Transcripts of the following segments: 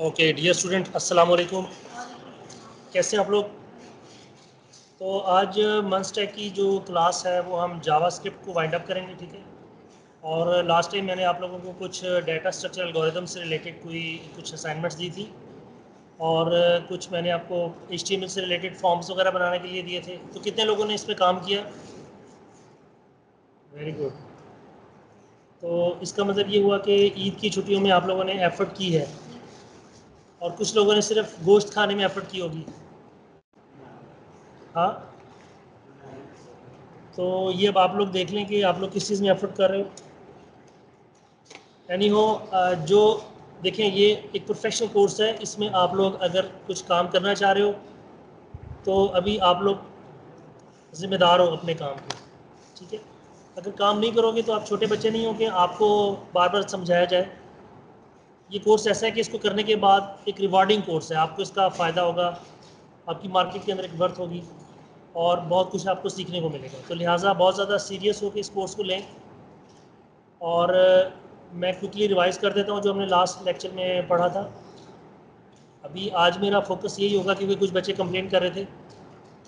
Okay dear student, अस्सलाम वालेकुम, कैसे आप लोग। तो आज मंस्टैक की जो क्लास है वो हम जावास्क्रिप्ट को वाइंड अप करेंगे, ठीक है। और लास्ट टाइम मैंने आप लोगों को कुछ डाटा स्ट्रक्चर एल्गोरिथम से रिलेटेड कुछ असाइनमेंट्स दी थी और कुछ मैंने आपको HTML से रिलेटेड फॉर्म्स वगैरह बनाने के लिए दिए थे। तो कितने लोगों ने इस पर काम किया? Very good. तो इसका मतलब ये हुआ कि ईद की छुट्टियों में आप लोगों ने एफर्ट की है और कुछ लोगों ने सिर्फ गोश्त खाने में एफर्ट की होगी। हाँ, तो ये अब आप लोग देख लें कि आप लोग किस चीज़ में एफर्ट कर रहे हो। यानी हो जो देखें, ये एक प्रोफेशनल कोर्स है, इसमें आप लोग अगर कुछ काम करना चाह रहे हो तो अभी आप लोग जिम्मेदार हो अपने काम के, ठीक है। अगर काम नहीं करोगे तो आप छोटे बच्चे नहीं हो कि आपको बार बार समझाया जाए। ये कोर्स ऐसा है कि इसको करने के बाद एक रिवार्डिंग कोर्स है, आपको इसका फ़ायदा होगा, आपकी मार्केट के अंदर एक वर्थ होगी और बहुत कुछ आपको सीखने को मिलेगा। तो लिहाजा बहुत ज़्यादा सीरियस होकर इस कोर्स को लें। और मैं क्विकली रिवाइज़ कर देता हूँ जो हमने लास्ट लेक्चर में पढ़ा था। अभी आज मेरा फोकस यही होगा क्योंकि कुछ बच्चे कंप्लेन कर रहे थे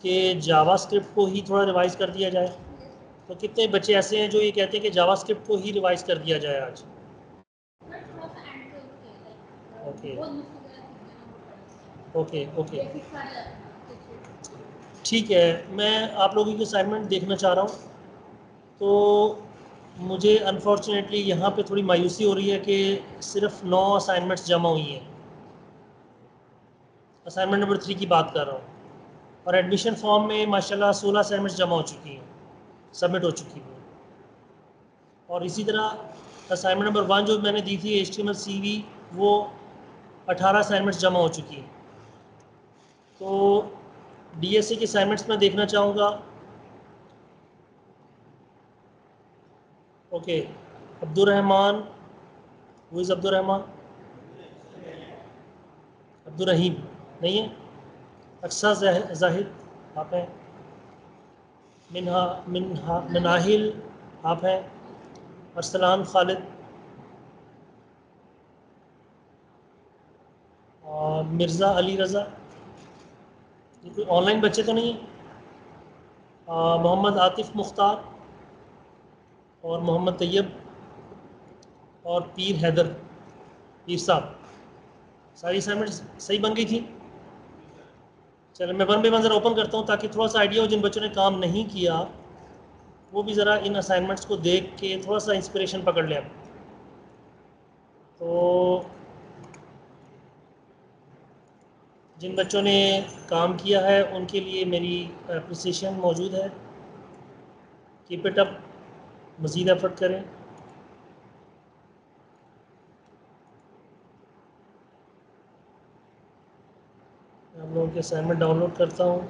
कि जावास्क्रिप्ट को ही थोड़ा रिवाइज़ कर दिया जाए। तो कितने बच्चे ऐसे हैं जो ये कहते हैं कि जावास्क्रिप्ट को ही रिवाइज़ कर दिया जाए आज। ओके ओके ठीक है। मैं आप लोगों की असाइनमेंट देखना चाह रहा हूँ। तो मुझे अनफॉर्चुनेटली यहाँ पे थोड़ी मायूसी हो रही है कि सिर्फ 9 असाइनमेंट्स जमा हुई हैं। असाइनमेंट नंबर 3 की बात कर रहा हूँ। और एडमिशन फॉर्म में माशाल्लाह 16 असाइनमेंट्स जमा हो चुकी हैं, सबमिट हो चुकी हैं। और इसी तरह असाइनमेंट नंबर 1 जो मैंने दी थी HTML CV, वो 18 असाइनमेंट्स जमा हो चुकी हैं। तो DSA के असाइनमेंट्स मैं देखना चाहूँगा। ओके, अब्दुर्रहमान, वो इज़ अब्दुर्रहमान, अब्दुर्रहीम नहीं है, अक्सा जाहिर आप हैं, मनाहिल आप हैं, अरसलान खालिद, और मिर्ज़ा अली रज़ा, ये कोई ऑनलाइन बच्चे तो नहीं है, मोहम्मद आतिफ़ मुख्तार और मोहम्मद तैयब और पीर हैदर, पीर साहब। सारी असाइनमेंट्स सही बन गई थी। चलो मैं वन बाई वन ज़रा ओपन करता हूँ ताकि थोड़ा सा आइडिया हो। जिन बच्चों ने काम नहीं किया वो भी ज़रा इन असाइनमेंट्स को देख के थोड़ा सा इंस्पिरेशन पकड़ लें। तो जिन बच्चों ने काम किया है उनके लिए मेरी अप्रिसिएशन मौजूद है, कीप इट अप, मज़ीद एफर्ट करें। आप लोगों के असाइनमेंट डाउनलोड करता हूँ।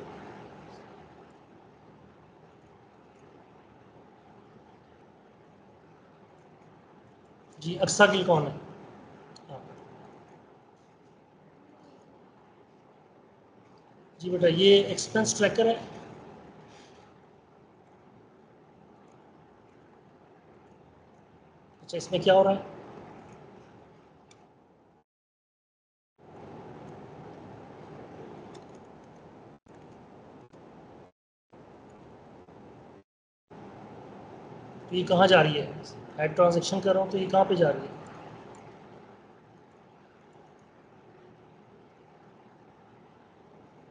जी, अक्सा गिल कौन है? जी बेटा, ये एक्सपेंस ट्रैकर है। अच्छा, इसमें क्या हो रहा है? तो ये कहाँ जा रही है? ऐड ट्रांजैक्शन कर रहा हूँ तो ये कहाँ पे जा रही है?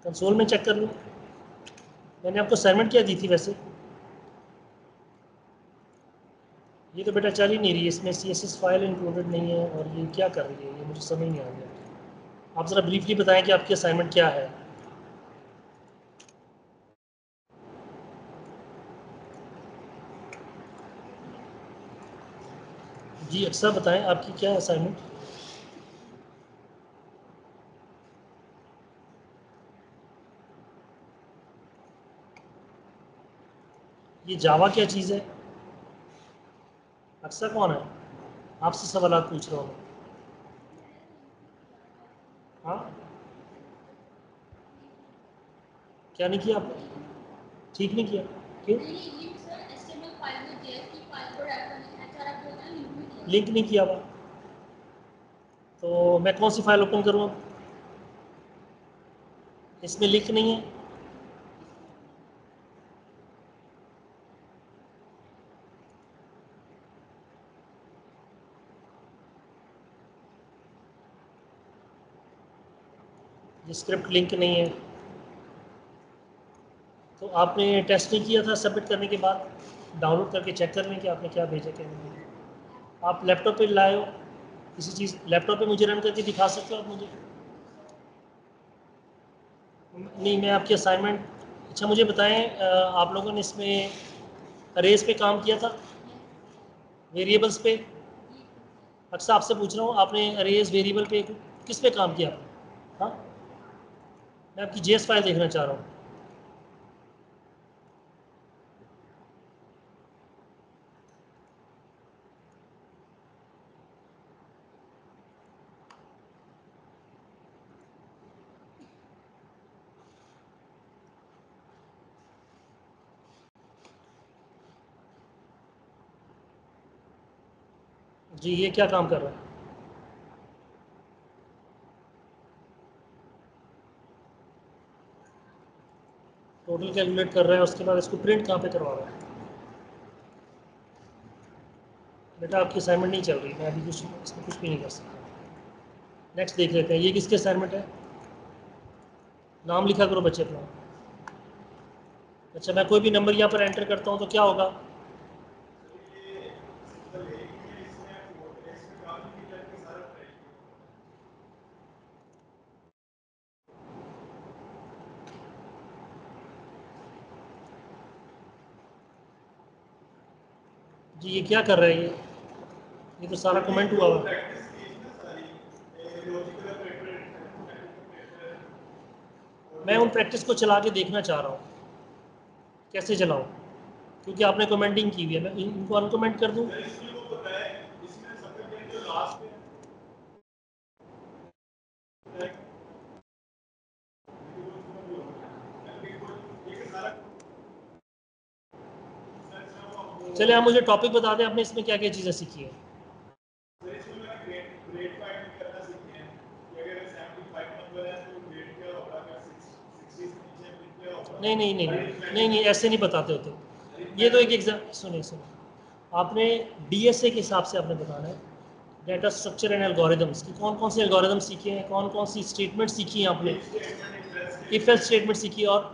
कंसोल में चेक कर लूँ। मैंने आपको असाइनमेंट क्या दी थी वैसे? ये तो बेटा चल ही नहीं रही, इसमें CSS फाइल इंक्लूडेड नहीं है। और ये क्या कर रही है, ये मुझे समझ नहीं आ रहा। आप ज़रा ब्रीफली बताएं कि आपकी असाइनमेंट क्या है। जी अक्सर बताएं, आपकी क्या असाइनमेंट? ये जावा क्या चीज़ है? अक्सर कौन है? आपसे सवाल पूछ रहा हूँ। हाँ, क्या नहीं किया आपने? ठीक नहीं किया, क्यों? लिंक नहीं किया हुआ। तो मैं कौन सी फाइल ओपन करूँ? इसमें लिंक नहीं है, स्क्रिप्ट लिंक नहीं है, तो आपने टेस्ट नहीं किया था सबमिट करने के बाद? डाउनलोड करके चेक कर लें कि आपने क्या भेजा क्या नहीं। आप लैपटॉप पे लाए हो किसी चीज़, लैपटॉप पे मुझे रन करके दिखा सकते हो आप मुझे? नहीं, मैं आपकी असाइनमेंट। अच्छा मुझे बताएं, आप लोगों ने इसमें अरेज पे काम किया था, वेरिएबल्स पे? अक्सर आपसे पूछ रहा हूँ, आपने अरेज वेरिएबल पे किस पे काम किया? हाँ, मैं आपकी जेएस फाइल देखना चाह रहा हूँ। जी ये क्या काम कर रहा है? टोटल कैलकुलेट कर रहा है, उसके बाद इसको प्रिंट कहाँ पे करवा रहा है? बेटा आपकी असाइनमेंट नहीं चल रही, मैं अभी कुछ इसमें कुछ भी नहीं कर सकता। नेक्स्ट देख लेते हैं, ये किसके असाइनमेंट है? नाम लिखा करो बच्चे अपना। अच्छा मैं कोई भी नंबर यहाँ पर एंटर करता हूँ तो क्या होगा? जी ये क्या कर रहा है? ये तो सारा कमेंट हुआ हुआ। मैं उन प्रैक्टिस को चला के देखना चाह रहा हूँ, कैसे चलाऊँ? क्योंकि आपने कमेंटिंग की हुई है, मैं इनको अनकमेंट कर दूँ? चले आप मुझे टॉपिक बता दें, आपने इसमें क्या क्या चीज़ें सीखी है? नहीं नहीं नहीं नहीं नहीं ऐसे नहीं बताते होते, ये तो एक एग्जाम। सुनिए सुनिए, आपने डीएसए के हिसाब से आपने बताना है, डेटा स्ट्रक्चर एंड एल्गोरिदम्स, कि कौन कौन से एल्गोरिदम सीखे हैं, कौन कौन सी स्टेटमेंट सीखी है आपने, इफ एल्स स्टेटमेंट सीखी और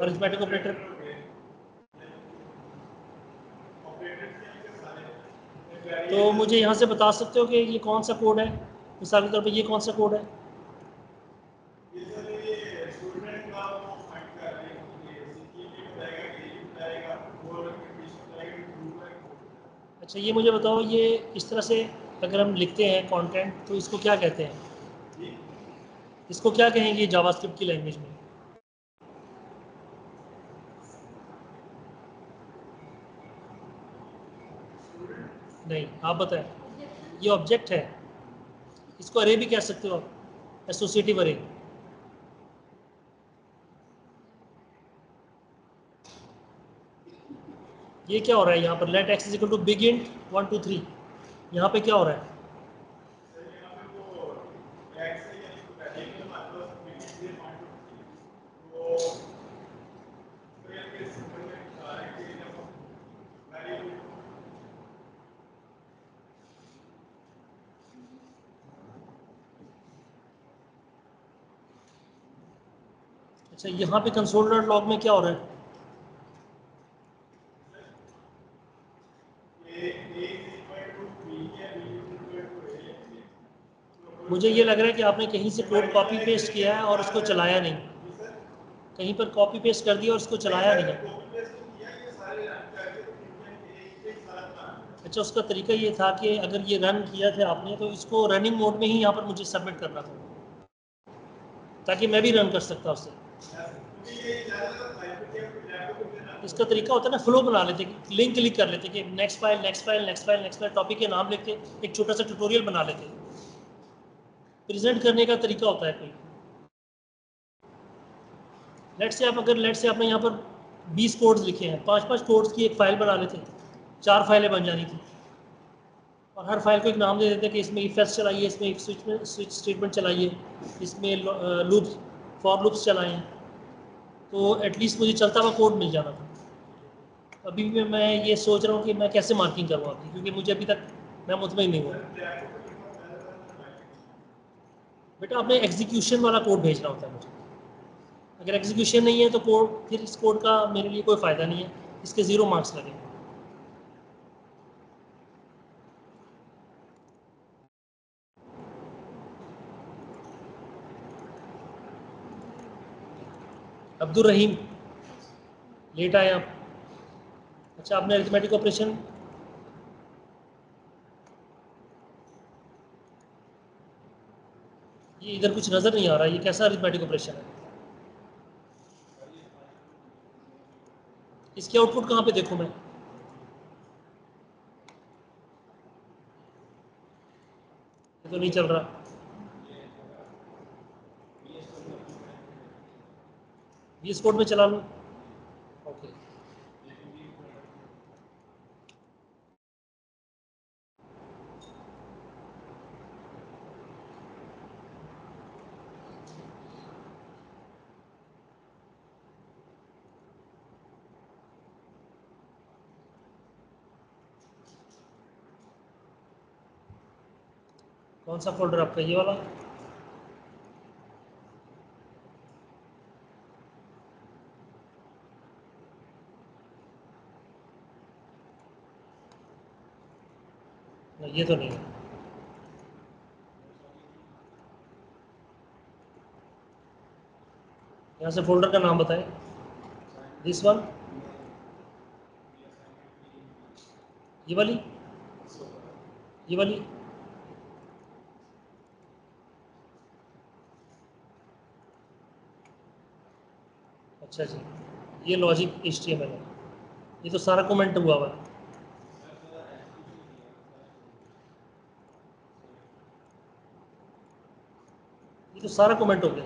अरिथमेटिक ऑपरेटर। तो मुझे यहाँ से बता सकते हो कि ये कौन सा कोड है? मिसाल के तौर पे ये कौन सा कोड है? अच्छा ये मुझे बताओ, ये इस तरह से अगर हम लिखते हैं कंटेंट तो इसको क्या कहते हैं? इसको क्या कहेंगे जावास्क्रिप्ट की लैंग्वेज में? नहीं आप बताएं, ये ऑब्जेक्ट है, इसको अरे भी कह सकते हो आप, एसोसिएटिव अरे। ये क्या हो रहा है यहाँ पर? Let x is equal to big int 1 2 3, यहाँ पे क्या हो रहा है? अच्छा यहाँ पे कंसोल डॉट लॉग में क्या हो रहा है? मुझे ये लग रहा है कि आपने कहीं से कोड कॉपी पेस्ट किया है और उसको चलाया नहीं, कहीं पर कॉपी पेस्ट कर दिया और उसको चलाया नहीं। अच्छा उसका तरीका ये था कि अगर ये रन किया था आपने तो इसको रनिंग मोड में ही यहाँ पर मुझे सबमिट करना था ताकि मैं भी रन कर सकता उससे। इसका तरीका होता है ना, फ्लो बना लेते, लिंक क्लिक कर लेते कि next file next file next file next file, topic के नाम लिखते, एक छोटा सा ट्यूटोरियल बना लेते। प्रेजेंट करने का तरीका होता है कोई। लेट्स से आप अगर लेट्स से आपने यहाँ पर 20 कोड्स लिखे हैं, 5-5 कोड्स की एक फाइल बना लेते, 4 फाइलें बन जानी थी। और हर फाइल को एक नाम दे देते हैं कि इसमें इफ एल्स चलाइए, इसमें इफ स्विच स्टेटमेंट चलाइए, इसमें लूप्स फॉर लूप्स चलाएँ, तो एटलीस्ट मुझे चलता हुआ कोड मिल जाना था। अभी भी मैं ये सोच रहा हूँ कि मैं कैसे मार्किंग करवाऊँ आपकी, क्योंकि मुझे अभी तक मैं मुतमिन नहीं हुआ। बेटा आपने एग्जीक्यूशन वाला कोड भेजना होता है मुझे, अगर एग्जीक्यूशन नहीं है तो कोड फिर इस कोड का मेरे लिए कोई फ़ायदा नहीं है, इसके 0 मार्क्स लगेंगे। अब्दुल रहीम लेट आए आप। अच्छा आपने अरिथमेटिक ऑपरेशन ये इधर कुछ नज़र नहीं आ रहा, ये कैसा अरिथमेटिक ऑपरेशन है? इसकी आउटपुट कहाँ पे देखूँ मैं? ये तो नहीं चल रहा। VS कोड में चला लूँ? ओके कौन सा फोल्डर आपका, ये वाला? ये तो नहीं है। यहाँ से फोल्डर का नाम बताएं। दिस वन, ये वाली, ये वाली, अच्छा जी, ये लॉजिक HTML है। ये तो सारा कमेंट हुआ हुआ है। ये तो सारा कमेंट हो गया।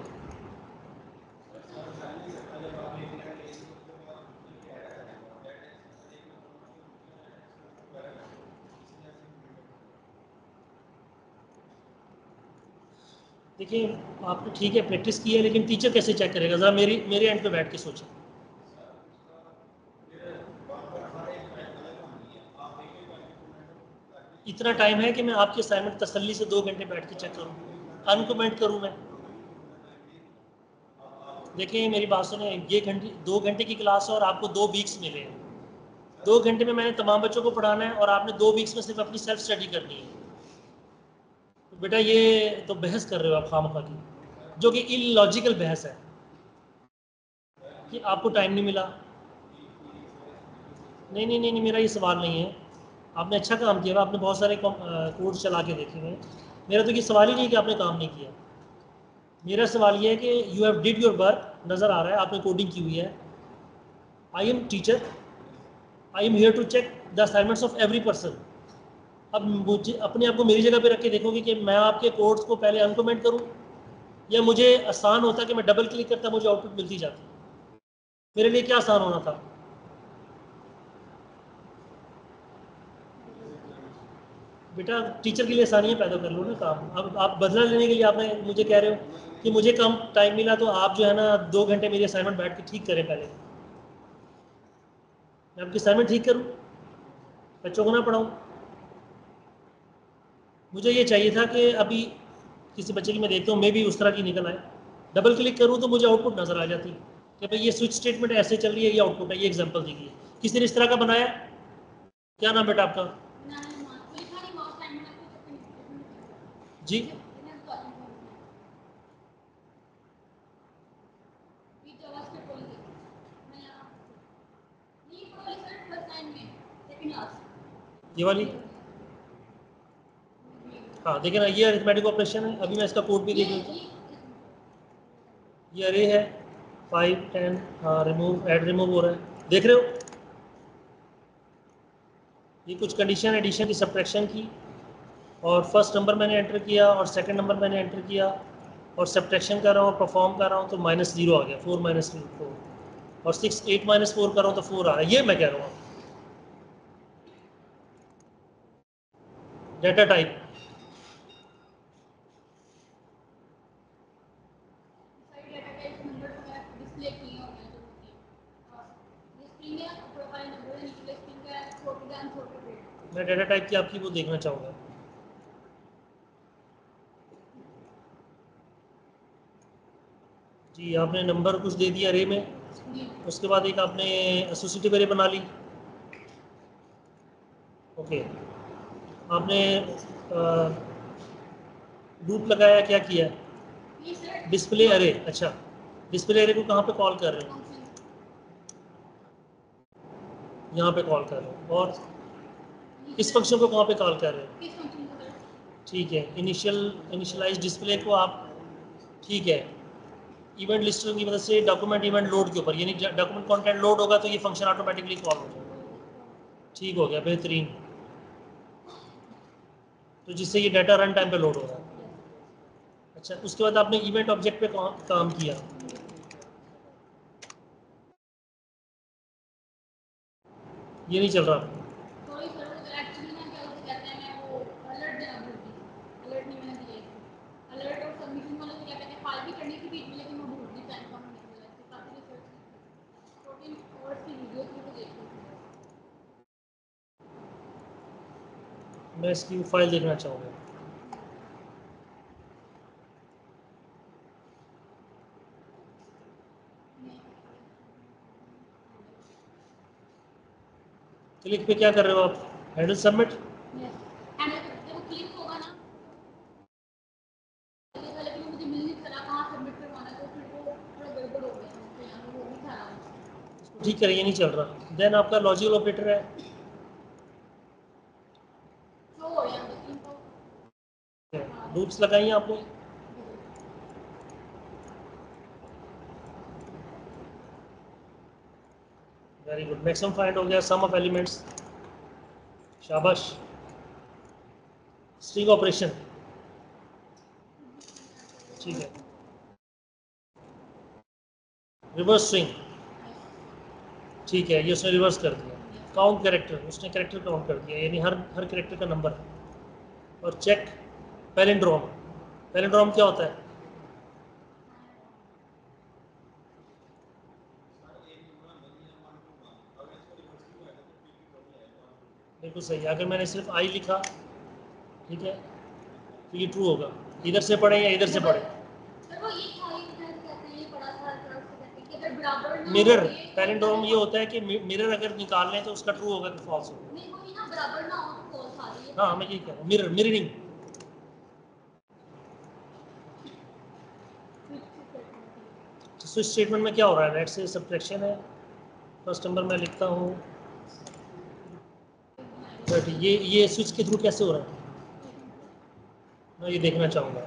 देखिए आपने ठीक है प्रैक्टिस की है, लेकिन टीचर कैसे चेक करेगा? जरा मेरे एंड पे बैठ के सोचें। इतना टाइम है कि मैं आपकी असाइनमेंट तसल्ली से 2 घंटे बैठ के चेक करूँ, अनकमेंट करूँ मैं? देखिए मेरी बात सुने, ये 2 घंटे की क्लास है और आपको 2 वीक्स मिले हैं। 2 घंटे में मैंने तमाम बच्चों को पढ़ाना है और आपने 2 वीक्स में सिर्फ अपनी सेल्फ स्टडी करनी है। तो बेटा ये तो बहस कर रहे हो आप खामखा की, जो कि इलॉजिकल बहस है कि आपको टाइम नहीं मिला। नहीं नहीं नहीं, मेरा ये सवाल नहीं है। आपने अच्छा काम किया, आपने बहुत सारे कोर्स चला के देखे हुए। मेरा तो ये सवाल ही नहीं कि आपने काम नहीं किया। मेरा सवाल ये है कि you have did your work, नज़र आ रहा है आपने कोडिंग की हुई है। I am teacher, I am here to check the assignments of every person. अब मुझे अपने आप को मेरी जगह पे रख के देखोगे कि मैं आपके कोड्स को पहले अनकमेंट करूं, या मुझे आसान होता कि मैं डबल क्लिक करता, मुझे आउटपुट मिलती जाती। मेरे लिए क्या आसान होना था? बेटा टीचर के लिए आसानियाँ पैदा कर लो ना काम। अब आप बदला लेने के लिए आपने मुझे कह रहे हो कि मुझे कम टाइम मिला, तो आप जो है ना 2 घंटे मेरी असाइनमेंट बैठ के ठीक करें। पहले मैं आपकी असाइनमेंट ठीक करूं, बच्चों को ना पढ़ाऊँ? मुझे ये चाहिए था कि अभी किसी बच्चे की मैं देखता हूँ, मैं भी उस तरह की निकल आए, डबल क्लिक करूँ तो मुझे आउटपुट नज़र आ जाती कि भाई ये स्विच स्टेटमेंट ऐसे चल रही है, ये आउटपुट है। ये एग्जाम्पल दीजिए, किसी ने इस तरह का बनाया? क्या नाम बेटा आपका? जी ये वाली, हाँ देखिए ना, ये अरिथमेटिक ऑपरेशन है। अभी मैं इसका कोड भी देख लूँ। ये अरे है 5, 10, हाँ रिमूव, ऐड रिमूव हो रहा है, देख रहे हो? ये कुछ कंडीशन एडिशन की, सब्ट्रैक्शन की, और फर्स्ट नंबर मैंने एंटर किया और सेकंड नंबर मैंने एंटर किया और सब्ट्रैक्शन कर रहा हूँ, परफॉर्म कर रहा हूँ तो -0 आ गया, 4 -3, 4, और 6, 8 -4 कर रहा हूँ तो 4 आ रहा है। ये मैं कह रहा हूँ डेटा टाइप। मैं डेटा टाइप की आपकी वो देखना चाहूँगा। जी आपने नंबर कुछ दे दिया अरे में, उसके बाद एक आपने एसोसिएटिव अरे बना ली। ओके आपने लूप लगाया, क्या किया? डिस्प्ले अरे। अच्छा डिस्प्ले अरे को कहाँ पे कॉल कर रहे हो? यहाँ पे कॉल कर रहे हो। और इस फंक्शन को कहाँ पे कॉल कर रहे हैं? ठीक है इनिशियलाइज डिस्प्ले को आप, ठीक है इवेंट लिस्टर की मदद से डॉक्यूमेंट इवेंट लोड के ऊपर, यानी डॉक्यूमेंट कंटेंट लोड होगा तो ये फंक्शन ऑटोमेटिकली कॉल हो जाएगा। ठीक हो गया बेहतरीन, तो जिससे ये डाटा रन टाइम पे लोड होगा। अच्छा उसके बाद आपने इवेंट ऑब्जेक्ट पे काम किया। ये नहीं चल रहा मैं इसकी फाइल देखना चाहूँगा। क्लिक पे क्या कर रहे हो आप? Handle submit. ठीक करें ये नहीं चल रहा। देन आपका लॉजिकल ऑपरेटर है। लूप्स लगाइए आपने। वेरी गुड, मैक्सिमम फाइंड हो गया, सम ऑफ एलिमेंट्स, शाबाश। स्ट्रिंग ऑपरेशन, ठीक है रिवर्स स्ट्रिंग, ठीक है ये उसने रिवर्स कर दिया। काउंट कैरेक्टर, उसने कैरेक्टर काउंट कर दिया, यानी हर कैरेक्टर का नंबर है। और चेक पैलिंड्रोम, पैलिंड्रोम क्या होता है? बिल्कुल सही, अगर मैंने सिर्फ आई लिखा ठीक है तो ये ट्रू होगा, इधर से पढ़े या इधर से पढ़े। मिरर, पैलिंड्रोम ये होता है कि मिरर अगर निकाल लें तो उसका ट्रू होगा कि फॉल्स होगा। हाँ मैं यही कह रहा हूँ, मिरर मिररिंग। स्विच स्टेटमेंट में क्या हो रहा है? लेट्स से सब्ट्रैक्शन है, फर्स्ट नंबर मैं लिखता हूँ 30। ये स्विच के थ्रू कैसे हो रहा है मैं ये देखना चाहूँगा।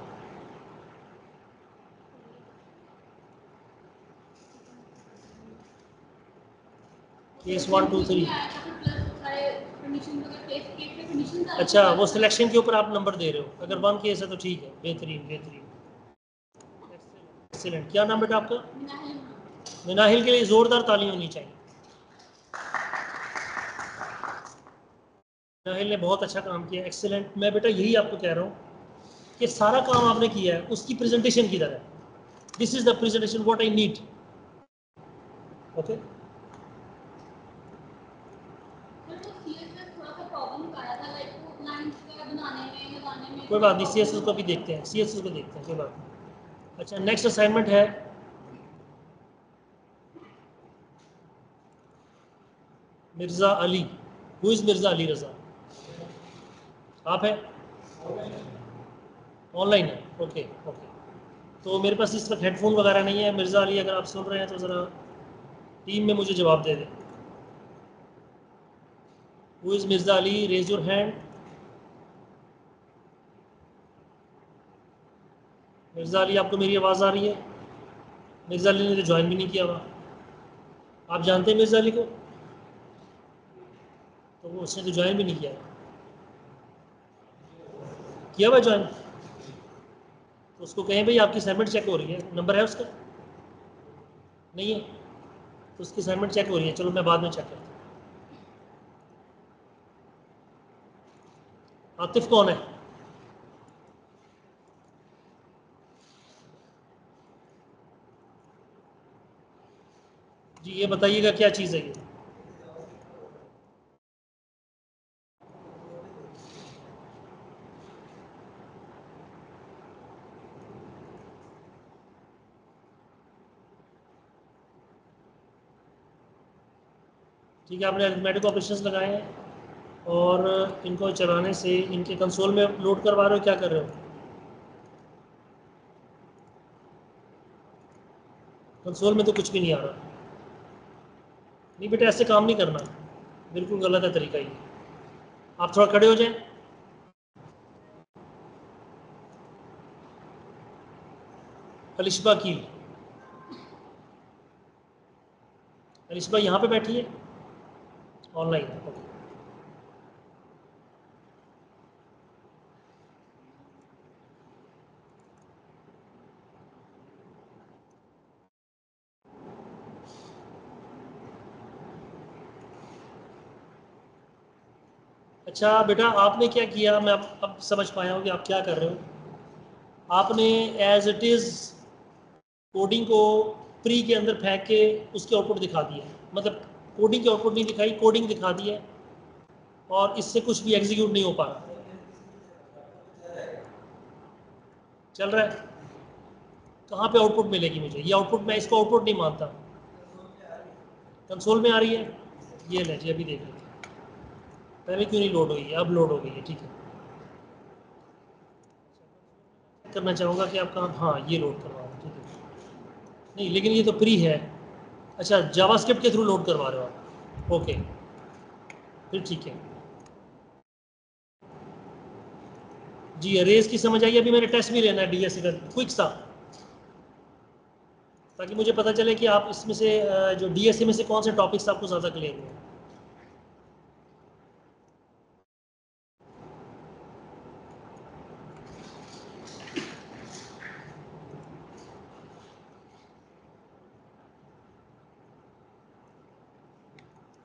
केस 1 2 3। अच्छा वो सिलेक्शन के ऊपर आप नंबर दे रहे हो, अगर 1 केस है तो ठीक है, बेहतरीन बेहतरीन। क्या नाम बेटा आपका? मिनाहिल। के लिए जोरदार ताली होनी चाहिए, मिनाहिल ने बहुत अच्छा काम किया, एक्सीलेंट। मैं बेटा यही आपको कह रहा हूँ कि सारा काम आपने किया है उसकी प्रेजेंटेशन की तरह, this is the presentation what I need. Okay कोई बात नहीं, सीएसएस को भी देखते हैं, सीएसएस को देखते हैं, कोई बात नहीं। अच्छा नेक्स्ट असाइनमेंट है, मिर्ज़ा अली। Who is Mirza Ali Raza? आप हैं? ऑनलाइन है, ओके ओके। तो मेरे पास इस वक्त हेडफोन वगैरह नहीं है। मिर्ज़ा अली अगर आप सुन रहे हैं तो ज़रा टीम में मुझे जवाब दे दें। Who is Mirza Ali? Raise your hand. Mirza Ali आपको मेरी आवाज़ आ रही है? मिर्ज़ा अली ने तो ज्वाइन भी नहीं किया हुआ। आप जानते हैं मिर्ज़ा अली को, तो वो उसने तो ज्वाइन भी नहीं किया हुआ ज्वाइन, तो उसको कहें भाई आपकी असाइनमेंट चेक हो रही है। नंबर है उसका? नहीं है तो उसकी असाइनमेंट चेक हो रही है, चलो मैं बाद में चेक करता हूँ। आतिफ कौन है? जी ये बताइएगा क्या चीज़ है ये। ठीक है, आपने अरिथमेटिक ऑपरेशंस लगाए हैं और इनको चलाने से इनके कंसोल में लोड करवा रहे हो, क्या कर रहे हो? कंसोल में तो कुछ भी नहीं आ रहा। नहीं बेटा ऐसे काम नहीं करना, बिल्कुल गलत है तरीका ये। आप थोड़ा खड़े हो जाएं। अलिशबा की, अलिशबा यहाँ पे बैठी है ऑनलाइन। ओके अच्छा बेटा आपने क्या किया, मैं अब समझ पाया हूँ कि आप क्या कर रहे हो। आपने एज इट इज़ कोडिंग को प्री के अंदर फेंक के उसके आउटपुट दिखा दिया, मतलब कोडिंग की आउटपुट नहीं दिखाई, कोडिंग दिखा दी है और इससे कुछ भी एग्जीक्यूट नहीं हो पा रहा। चल रहा है, कहाँ पे आउटपुट मिलेगी मुझे? ये आउटपुट, मैं इसको आउटपुट नहीं मानता। कंसोल में आ रही है ये, ले जी अभी देख रहे, पहले क्यों नहीं लोड हुई है, अब लोड हो गई है। ठीक है, करना चाहूँगा कि आप कहाँ, हाँ ये लोड करवाओ। ठीक है, नहीं लेकिन ये तो प्री है। अच्छा जावास्क्रिप्ट के थ्रू लोड करवा रहे हो आप, ओके फिर ठीक है जी। अरेज की समझ आई, अभी मैंने टेस्ट भी लेना है डीएससी का क्विक सा, ताकि मुझे पता चले कि आप इसमें से जो डीएससी में से कौन से टॉपिक्स आपको ज़्यादा क्लियर हुए।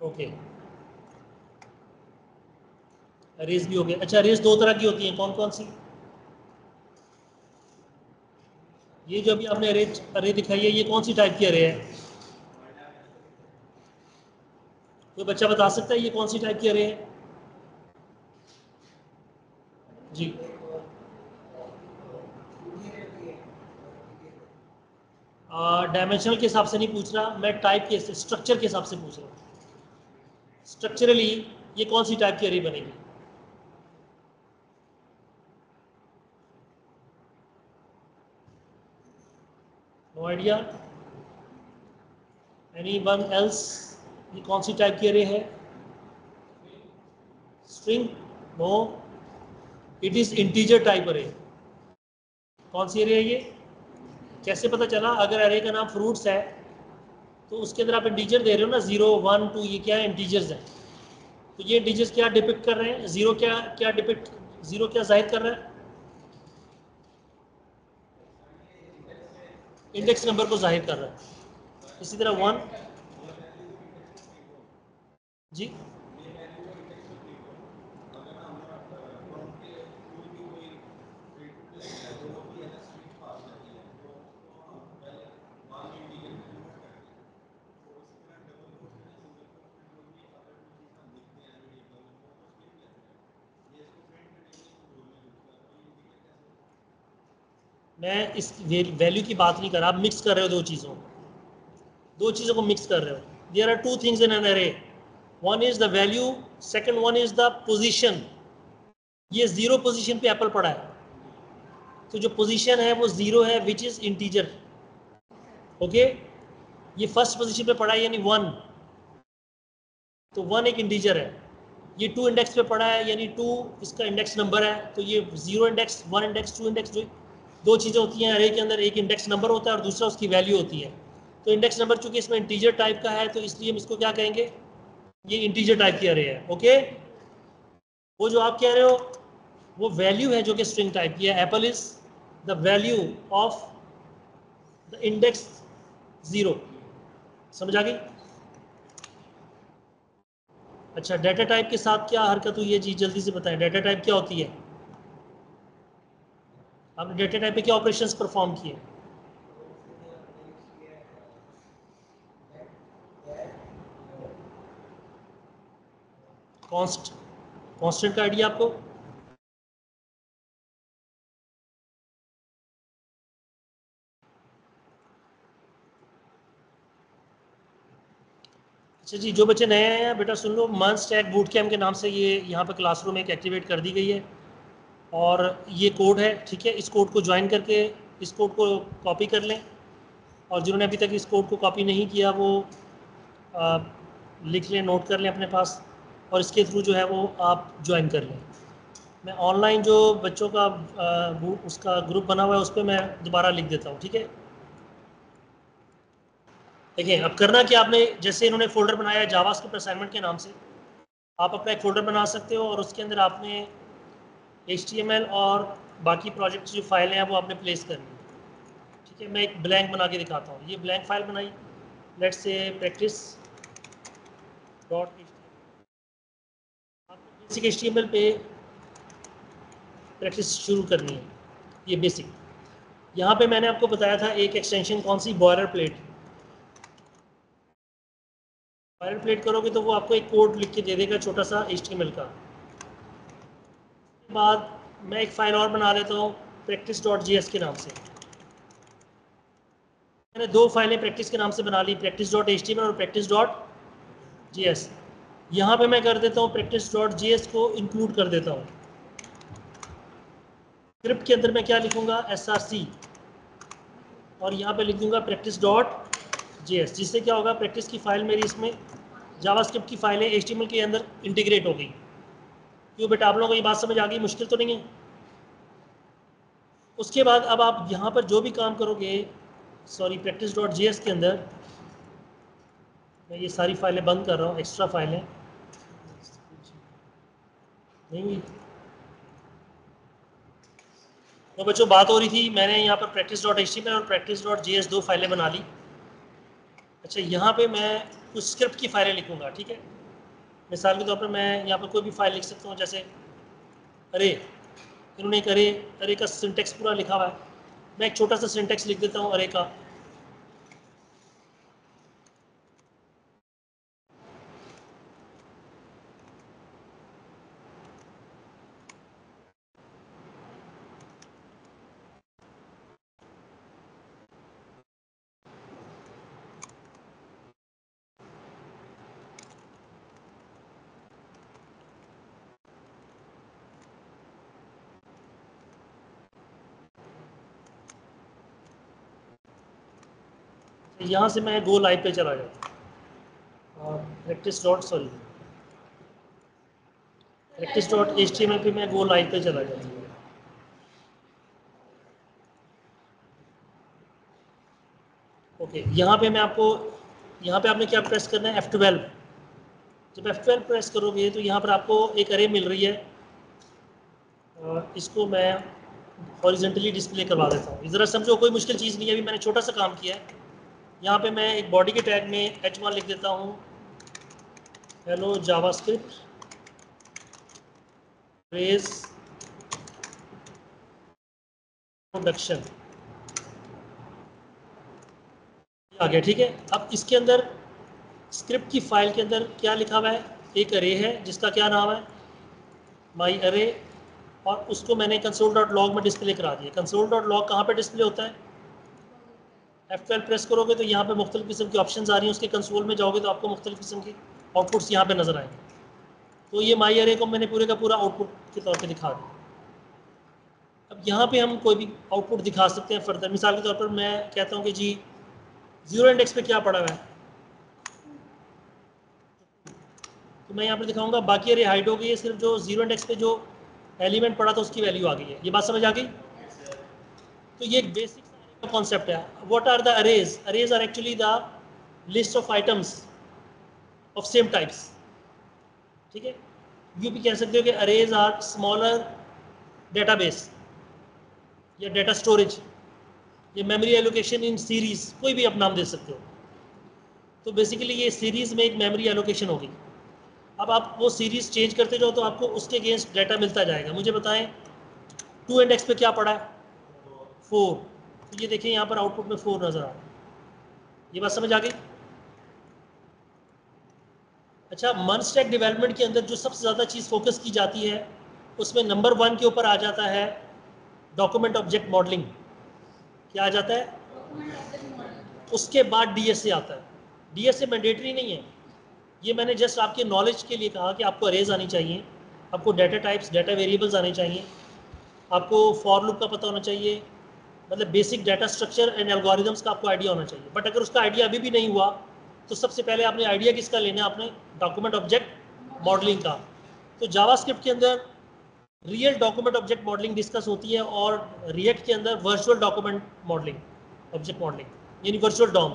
ओके रेस भी हो गया। अच्छा रेस दो तरह की होती हैं, कौन कौन सी? ये जो अभी आपने अरे दिखाई है, ये कौन सी टाइप की अरे है? कोई बच्चा बता सकता है ये कौन सी टाइप की अरे है? जी डायमेंशनल के हिसाब से नहीं पूछ रहा मैं, टाइप के, स्ट्रक्चर के हिसाब से पूछ रहा हूँ। स्ट्रक्चरली ये कौन सी टाइप की अरे बनेगी? No idea any one else? ये कौन सी टाइप की अरे है? String? No, it is integer type array. कौन सी अरे है ये? कैसे पता चला? अगर अरे का नाम फ्रूट्स है तो उसके अंदर आप इंटीजर दे रहे हो ना, 0, 1, 2, ये क्या है? इंटीजर्स हैं। तो ये इंटीजर्स क्या डिपिक्ट कर रहे हैं? जीरो क्या डिपिक्ट, जीरो क्या जाहिर कर रहा है? इंडेक्स नंबर को जाहिर कर रहा है। इसी तरह 1 जी मैं इस वैल्यू की बात नहीं कर रहा, आप मिक्स कर रहे हो दो चीज़ों को मिक्स कर रहे हो। There are 2 things in an array, 1 is the value, second 1 is the position. ये 0 पोजीशन पे एप्पल पड़ा है, तो जो पोजीशन है वो 0 है, विच इज़ इंटीजर। ओके, ये फर्स्ट पोजीशन पे पड़ा है यानी 1, तो 1 एक इंटीजर है। ये 2 इंडेक्स पे पड़ा है यानी 2 इसका इंडेक्स नंबर है, तो ये 0 इंडेक्स, 1 इंडेक्स, 2 इंडेक्स, दो चीज़ें होती हैं अरे के अंदर, एक इंडेक्स नंबर होता है और दूसरा उसकी वैल्यू होती है। तो इंडेक्स नंबर चूंकि इसमें इंटीजर टाइप का है तो इसलिए हम इसको क्या कहेंगे, ये इंटीजर टाइप की अरे है। ओके, वो जो आप कह रहे हो वो वैल्यू है जो कि स्ट्रिंग टाइप की है। Apple is the value of the index 0। समझ आ गई? अच्छा, डाटा टाइप के साथ क्या हरकत हुई है जी, जल्दी से बताएं। डाटा टाइप क्या होती है, आपने डाटा टाइप पे क्या ऑपरेशंस परफॉर्म किए? कांस्टेंट का आइडिया आपको? अच्छा जी, जो बच्चे नए हैं बेटा सुन लो, मंथ्स टैग बूट कैम्प के नाम से ये यहाँ पर क्लासरूम एक एक्टिवेट कर दी गई है और ये कोड है, ठीक है। इस कोड को ज्वाइन करके इस कोड को कॉपी कर लें और जिन्होंने अभी तक इस कोड को कॉपी नहीं किया वो लिख लें, नोट कर लें अपने पास और इसके थ्रू जो है वो आप ज्वाइन कर लें। मैं ऑनलाइन जो बच्चों का उसका ग्रुप बना हुआ है उस पर मैं दोबारा लिख देता हूँ, ठीक है। देखिए अब करना कि आपने जैसे इन्होंने फ़ोल्डर बनाया है जावास्क्रिप्ट असाइनमेंट के नाम से, आप अपना एक फ़ोल्डर बना सकते हो और उसके अंदर आपने HTML और बाकी प्रोजेक्ट जो फाइलें हैं वो आपने प्लेस करनी है, ठीक है। मैं एक ब्लैंक बना के दिखाता हूँ, ये ब्लैंक फाइल बनाई, लेट्स से practice.html। आपको बेसिक HTML पे प्रैक्टिस शुरू करनी है, ये बेसिक। यहाँ पे मैंने आपको बताया था एक एक्सटेंशन कौन सी, बॉयलर प्लेट। बॉयलर प्लेट करोगे तो वो आपको एक कोड लिख के दे देगा छोटा सा HTML का। बाद मैं एक फाइल और बना लेता हूँ practice.js के नाम से। मैंने दो फाइलें प्रैक्टिस के नाम से बना ली, practice.html और practice.js। यहाँ पे मैं कर देता हूँ practice.js को इंक्लूड कर देता हूँ। स्क्रिप्ट के अंदर मैं क्या लिखूँगा, src और यहाँ पे लिख दूँगा practice.js, जिससे क्या होगा प्रैक्टिस की फाइल मेरी इसमें जावास्क्रिप्ट की फाइलें HTML के अंदर इंटीग्रेट हो गई। क्यों बेटा, आप लोगों को ये बात समझ आ गई, मुश्किल तो नहीं है। उसके बाद अब आप यहाँ पर जो भी काम करोगे, सॉरी practice.js के अंदर मैं ये सारी फाइलें बंद कर रहा हूँ, एक्स्ट्रा फाइलें नहीं हुई तो बच्चों बात हो रही थी, मैंने यहाँ पर practice.html और practice.js दो फाइलें बना ली। अच्छा, यहाँ पे मैं कुछ स्क्रिप्ट की फाइलें लिखूँगा, ठीक है। मिसाल के तौर पर मैं यहाँ पर कोई भी फाइल लिख सकता हूँ, जैसे अरे, इन्होंने एक अरे का सिंटेक्स पूरा लिखा हुआ है, मैं एक छोटा सा सिंटेक्स लिख देता हूँ अरे का। यहाँ से मैं गो लाइव पे चला जाता और practice.html पे मैं गो लाइव पे चला जाता हूँ। ओके, यहाँ पे मैं आपको, यहाँ पे आपने क्या प्रेस करना है, F12। जब F12 प्रेस करोगे तो यहाँ पर आपको एक अरे मिल रही है और इसको मैं हॉरिजॉन्टली डिस्प्ले करवा देता हूँ। ज़रा समझो, कोई मुश्किल चीज़ नहीं है, अभी मैंने छोटा सा काम किया है। यहाँ पे मैं एक बॉडी के टैग में H1 लिख देता हूँ, हेलो जावास्क्रिप्ट रेस प्रोडक्शन आ गया, ठीक है। अब इसके अंदर स्क्रिप्ट की फाइल के अंदर क्या लिखा हुआ है, एक अरे है जिसका क्या नाम है, माई अरे, और उसको मैंने console.log में डिस्प्ले करा दिया। console.log कहाँ पे डिस्प्ले होता है, F12 प्रेस करोगे तो यहाँ पे मुख्तलिफ़ किस्म के ऑप्शंस आ रही हैं, उसके कंसोल में जाओगे तो आपको मुख्तलिफ़ किस्म के आउटपुट्स यहाँ पे नज़र आएंगे। तो ये माई अरे को मैंने पूरे का पूरा आउटपुट के तौर पे दिखा दिया। अब यहाँ पे हम कोई भी आउटपुट दिखा सकते हैं फर्दर। मिसाल के तौर पर मैं कहता हूँ कि जी ज़ीरो इंडेक्स पे क्या पड़ा हुआ है, तो मैं यहाँ पर दिखाऊँगा बाकी अरे हाइड हो गई है, सिर्फ जो ज़ीरो इंडेक्स पे जो एलिमेंट पड़ा था उसकी वैल्यू आ गई है। ये बात समझ आ गई। तो ये एक बेसिक कॉन्सेप्ट है। What are the arrays, arrays are actually the list of items of same types, ठीक है। यू भी कह सकते हो कि अरेज आर स्मॉलर डेटाबेस या डेटा स्टोरेज या मेमोरी एलोकेशन इन सीरीज, कोई भी आप नाम दे सकते हो। तो बेसिकली ये सीरीज में एक मेमोरी एलोकेशन होगी। अब आप वो सीरीज़ चेंज करते जाओ तो आपको उसके अगेंस्ट डाटा मिलता जाएगा। मुझे बताएं 2 एंड x पे क्या पड़ा है 4, तो ये देखिए यहाँ पर आउटपुट में 4 नज़र आ रहा। ये बात समझ आ गई। अच्छा, मर्न स्टैक डेवलपमेंट के अंदर जो सबसे ज़्यादा चीज़ फोकस की जाती है उसमें नंबर 1 के ऊपर आ जाता है डॉक्यूमेंट ऑब्जेक्ट मॉडलिंग। क्या आ जाता है? उसके बाद DSA आता है। DSA मैंडेटरी नहीं है, ये मैंने जस्ट आपके नॉलेज के लिए कहा कि आपको अरेज आनी चाहिए, आपको डाटा टाइप्स डाटा वेरिएबल्स आने चाहिए, आपको फॉर लूप का पता होना चाहिए, मतलब basic data structure and algorithms का आपको आइडिया होना चाहिए। बट अगर उसका आइडिया अभी भी नहीं हुआ तो सबसे पहले आपने आइडिया किसका लेना है? आपने डॉक्यूमेंट ऑब्जेक्ट मॉडलिंग का। तो जावास्क्रिप्ट के अंदर real document object modelling discuss होती है और रिएक्ट के अंदर virtual document modelling object modelling यानी वर्चुअल डॉम।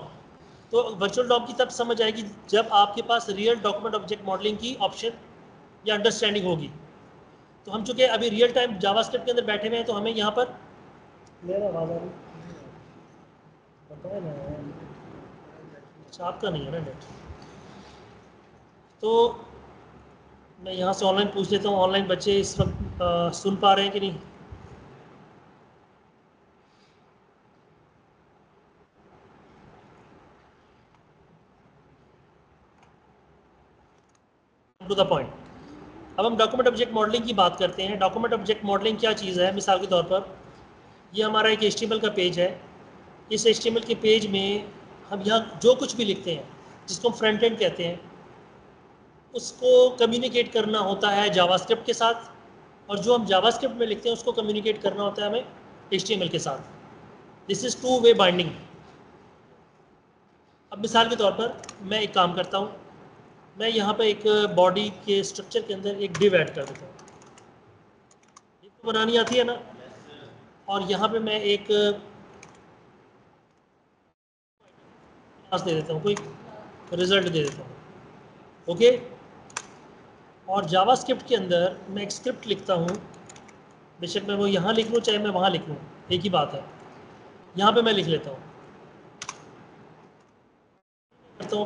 तो वर्चुअल डॉम की तब समझ आएगी जब आपके पास रियल डॉक्यूमेंट ऑब्जेक्ट मॉडलिंग की ऑप्शन या अंडरस्टैंडिंग होगी। तो हम चूँकि अभी रियल टाइम जावास्क्रिप्ट के अंदर बैठे हुए हैं तो हमें यहाँ पर अच्छा आपका नहीं है ना नेट, तो मैं यहाँ से ऑनलाइन पूछ लेता हूँ। ऑनलाइन बच्चे इस वक्त सुन पा रहे हैं कि नहीं? टू द पॉइंट, अब हम डॉक्यूमेंट ऑब्जेक्ट मॉडलिंग की बात करते हैं। डॉक्यूमेंट ऑब्जेक्ट मॉडलिंग क्या चीज़ है? मिसाल के तौर पर ये हमारा एक HTML का पेज है। इस HTML के पेज में हम यहाँ जो कुछ भी लिखते हैं जिसको हम फ्रंट एंड कहते हैं उसको कम्युनिकेट करना होता है जावास्क्रिप्ट के साथ, और जो हम जावास्क्रिप्ट में लिखते हैं उसको कम्युनिकेट करना होता है हमें HTML के साथ। This is two way binding. अब मिसाल के तौर पर मैं एक काम करता हूँ, मैं यहाँ पे एक बॉडी के स्ट्रक्चर के अंदर एक डिव ऐड कर देता हूँ। डिव तो बनानी आती है ना? और यहाँ पे मैं एक क्लास दे देता हूँ, कोई रिजल्ट दे देता हूँ, ओके। और जावास्क्रिप्ट के अंदर मैं एक स्क्रिप्ट लिखता हूँ, बेशक मैं वो यहाँ लिख लूँ चाहे मैं वहाँ लिख लूँ एक ही बात है। यहाँ पे मैं लिख लेता हूँ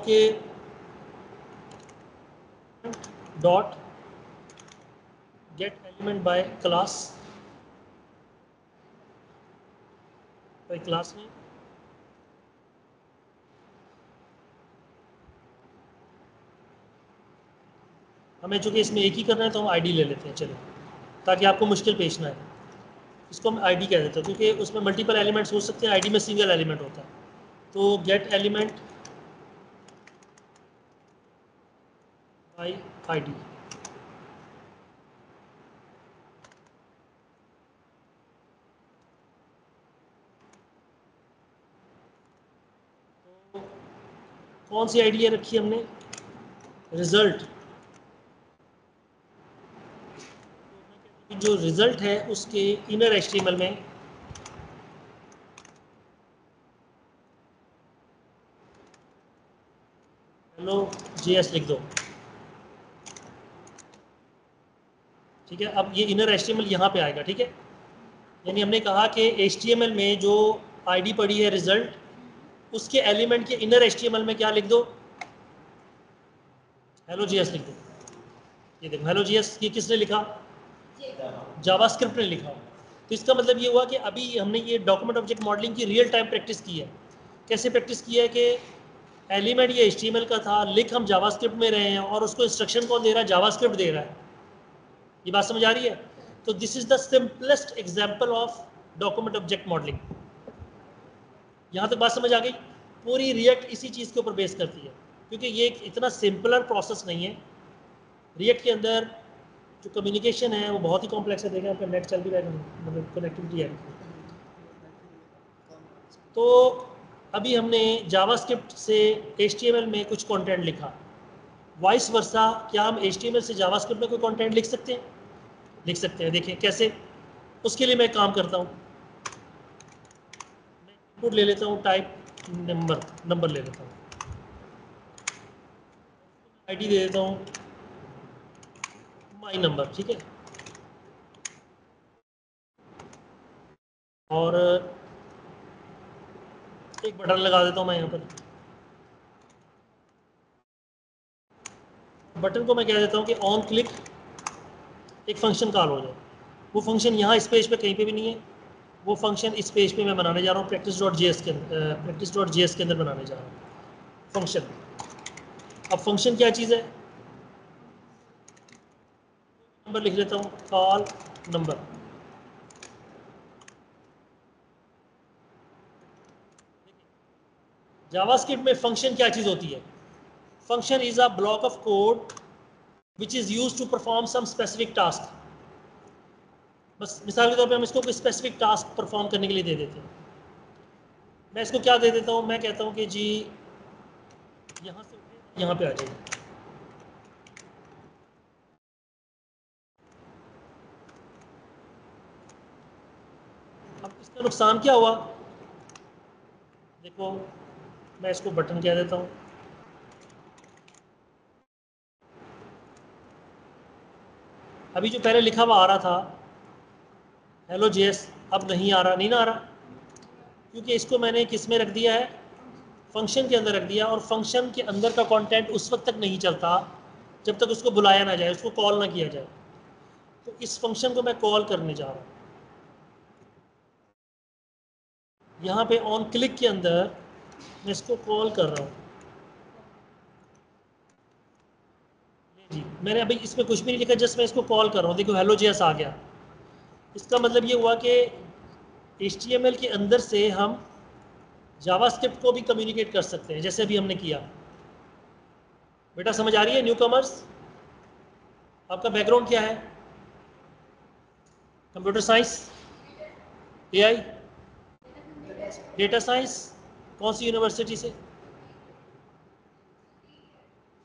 कि dot get element by class, कोई क्लास नहीं, हमें चूंकि इसमें एक ही करना है तो हम आईडी ले लेते हैं चलो, ताकि आपको मुश्किल पेश ना आए। इसको हम आईडी कह देते हैं क्योंकि उसमें मल्टीपल एलिमेंट्स हो सकते हैं, आईडी में सिंगल एलिमेंट होता है। तो गेट एलिमेंट ID, तो कौन सी आईडी रखी हमने? रिजल्ट। जो रिजल्ट है उसके इनर HTML में हेलो JS लिख दो, ठीक है। अब ये इनर HTML यहाँ पे आएगा, ठीक है। यानी हमने कहा कि HTML में जो ID पड़ी है रिजल्ट उसके एलिमेंट के इनर HTML में क्या लिख दो? हेलो JS लिख दो। ये देखो हेलो JS ये किसने लिखा? जावास्क्रिप्ट ने लिखा। तो इसका मतलब ये हुआ कि अभी हमने ये डॉक्यूमेंट ऑब्जेक्ट मॉडलिंग की रियल टाइम प्रैक्टिस की है। कैसे प्रैक्टिस की है कि एलिमेंट ये HTML का था, लिख हम जावास्क्रिप्ट में रहे हैं और उसको इंस्ट्रक्शन कौन दे रहा है? जावास्क्रिप्ट दे रहा है। ये बात समझ आ रही है? तो this is the simplest example of document object modelling. यहाँ तक बात समझ आ गई। पूरी रिएक्ट इसी चीज़ के ऊपर बेस करती है क्योंकि ये एक इतना सिंपलर प्रोसेस नहीं है। रिएक्ट के अंदर जो कम्युनिकेशन है वो बहुत ही कॉम्प्लेक्स है। देखें आपका नेट चल भी रहेगा, मतलब कनेक्टिविटी है। तो अभी हमने जावास्क्रिप्ट से HTML में कुछ कंटेंट लिखा, वाइस वर्सा क्या हम HTML से जावास्क्रिप्ट में कोई कंटेंट लिख सकते हैं? लिख सकते हैं। देखें कैसे, उसके लिए मैं काम करता हूँ, मैं इनपुट ले लेता हूँ, टाइप नंबर ले लेता हूँ, आईडी दे देता हूँ माई नंबर, ठीक है। और एक बटन लगा देता हूँ मैं यहाँ पर, बटन को मैं कह देता हूँ कि ऑन क्लिक एक फंक्शन कॉल हो जाए। वो फंक्शन यहाँ इस पेज पे कहीं पे भी नहीं है, वो फंक्शन इस पेज पे मैं बनाने जा रहा हूँ practice.js के अंदर, practice.js के अंदर बनाने जा रहा हूँ फंक्शन। अब फंक्शन क्या चीज़ है, नंबर लिख लेता हूँ, कॉल नंबर। जावास्क्रिप्ट में फंक्शन क्या चीज़ होती है? Function is a block of code which is use to perform some specific task. बस मिसाल के तौर पे हम इसको कोई स्पेसिफिक टास्क परफॉर्म करने के लिए दे देते हैं। मैं इसको क्या दे देता हूँ, मैं कहता हूँ कि जी यहाँ से यहाँ पे आ जाइए। अब इसका नुकसान क्या हुआ, देखो मैं इसको बटन कह देता हूँ। अभी जो पहले लिखा हुआ आ रहा था हेलो जेएस, अब नहीं आ रहा, नहीं ना आ रहा, क्योंकि इसको मैंने किस में रख दिया है, फंक्शन के अंदर रख दिया। और फंक्शन के अंदर का कंटेंट उस वक्त तक नहीं चलता जब तक उसको बुलाया ना जाए, उसको कॉल ना किया जाए। तो इस फंक्शन को मैं कॉल करने जा रहा हूँ, यहाँ पे ऑन क्लिक के अंदर मैं इसको कॉल कर रहा हूँ। जी मैंने अभी इसमें कुछ भी नहीं लिखा, जस्ट मैं इसको कॉल कर रहा हूँ। देखो हेलो जेएस आ गया। इसका मतलब ये हुआ कि HTML के अंदर से हम जावास्क्रिप्ट को भी कम्युनिकेट कर सकते हैं, जैसे अभी हमने किया। बेटा समझ आ रही है न्यू कॉमर्स? आपका बैकग्राउंड क्या है, computer science, AI, data science? कौन सी यूनिवर्सिटी से?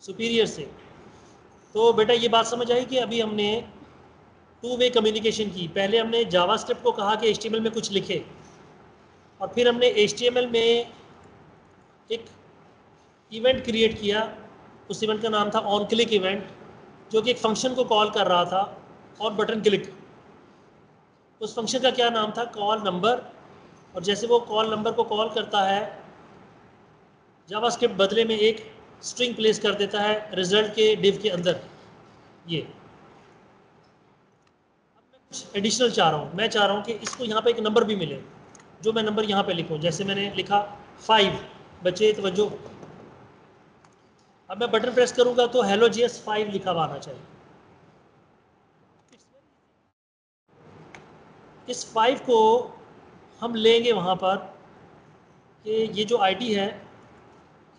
सुपीरियर से। तो बेटा ये बात समझ आई कि अभी हमने टू वे कम्युनिकेशन की। पहले हमने जावास्क्रिप्ट को कहा कि HTML में कुछ लिखे, और फिर हमने HTML में एक इवेंट क्रिएट किया। उस इवेंट का नाम था ऑन क्लिक इवेंट, जो कि एक फंक्शन को कॉल कर रहा था और बटन क्लिक। उस फंक्शन का क्या नाम था, कॉल नंबर। और जैसे वो कॉल नंबर को कॉल करता है, जावास्क्रिप्ट बदले में एक स्ट्रिंग प्लेस कर देता है रिजल्ट के डिव के अंदर। ये एडिशनल चाह रहा हूँ, मैं चाह रहा हूँ कि इसको यहाँ पे एक नंबर भी मिले, जो मैं नंबर यहाँ पे लिखूँ। जैसे मैंने लिखा 5, बच्चे तवज्जो। अब मैं बटन प्रेस करूँगा तो हेलो जेएस 5 लिखा हुआ आना चाहिए। इस 5 को हम लेंगे वहाँ पर कि ये जो आईडी है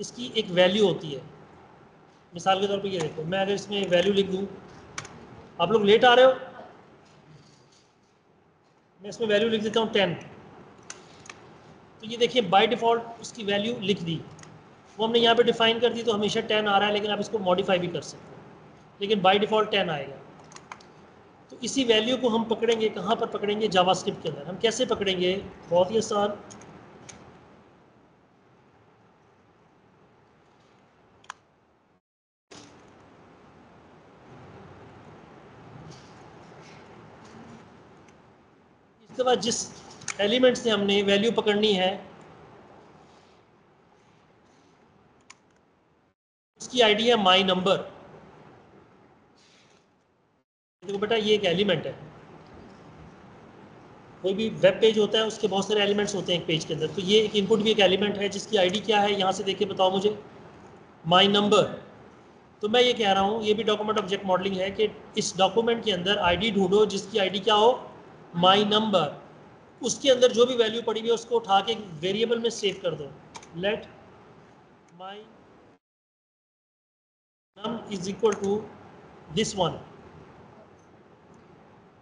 इसकी एक वैल्यू होती है। मिसाल के तौर पे ये देखो, मैं अगर इसमें वैल्यू लिख दूँ, आप लोग लेट आ रहे हो, मैं इसमें वैल्यू लिख देता हूँ 10। तो ये देखिए बाय डिफ़ॉल्ट उसकी वैल्यू लिख दी, वो हमने यहाँ पे डिफ़ाइन कर दी। तो हमेशा 10 आ रहा है, लेकिन आप इसको मॉडिफाई भी कर सकते हो, लेकिन बाय डिफ़ॉल्ट 10 आएगा। तो इसी वैल्यू को हम पकड़ेंगे, कहाँ पर पकड़ेंगे, जावास्क्रिप्ट के अंदर। हम कैसे पकड़ेंगे, बहुत ही आसान। इसके बाद जिस एलिमेंट से हमने वैल्यू पकड़नी है उसकी आईडी है माई नंबर। देखो बेटा ये एक एलिमेंट है, कोई भी वेब पेज होता है उसके बहुत सारे एलिमेंट्स होते हैं एक पेज के अंदर। तो ये एक इनपुट भी एक एलिमेंट है जिसकी आईडी क्या है, यहाँ से देख के बताओ मुझे, माई नंबर। तो मैं ये कह रहा हूँ, ये भी डॉक्यूमेंट ऑब्जेक्ट मॉडलिंग है, कि इस डॉक्यूमेंट के अंदर आईडी ढूंढो जिसकी आईडी क्या हो, माई नंबर। उसके अंदर जो भी वैल्यू पड़ी हुई है उसको उठा के वेरिएबल में सेव कर दो। Let my num is equal to this one.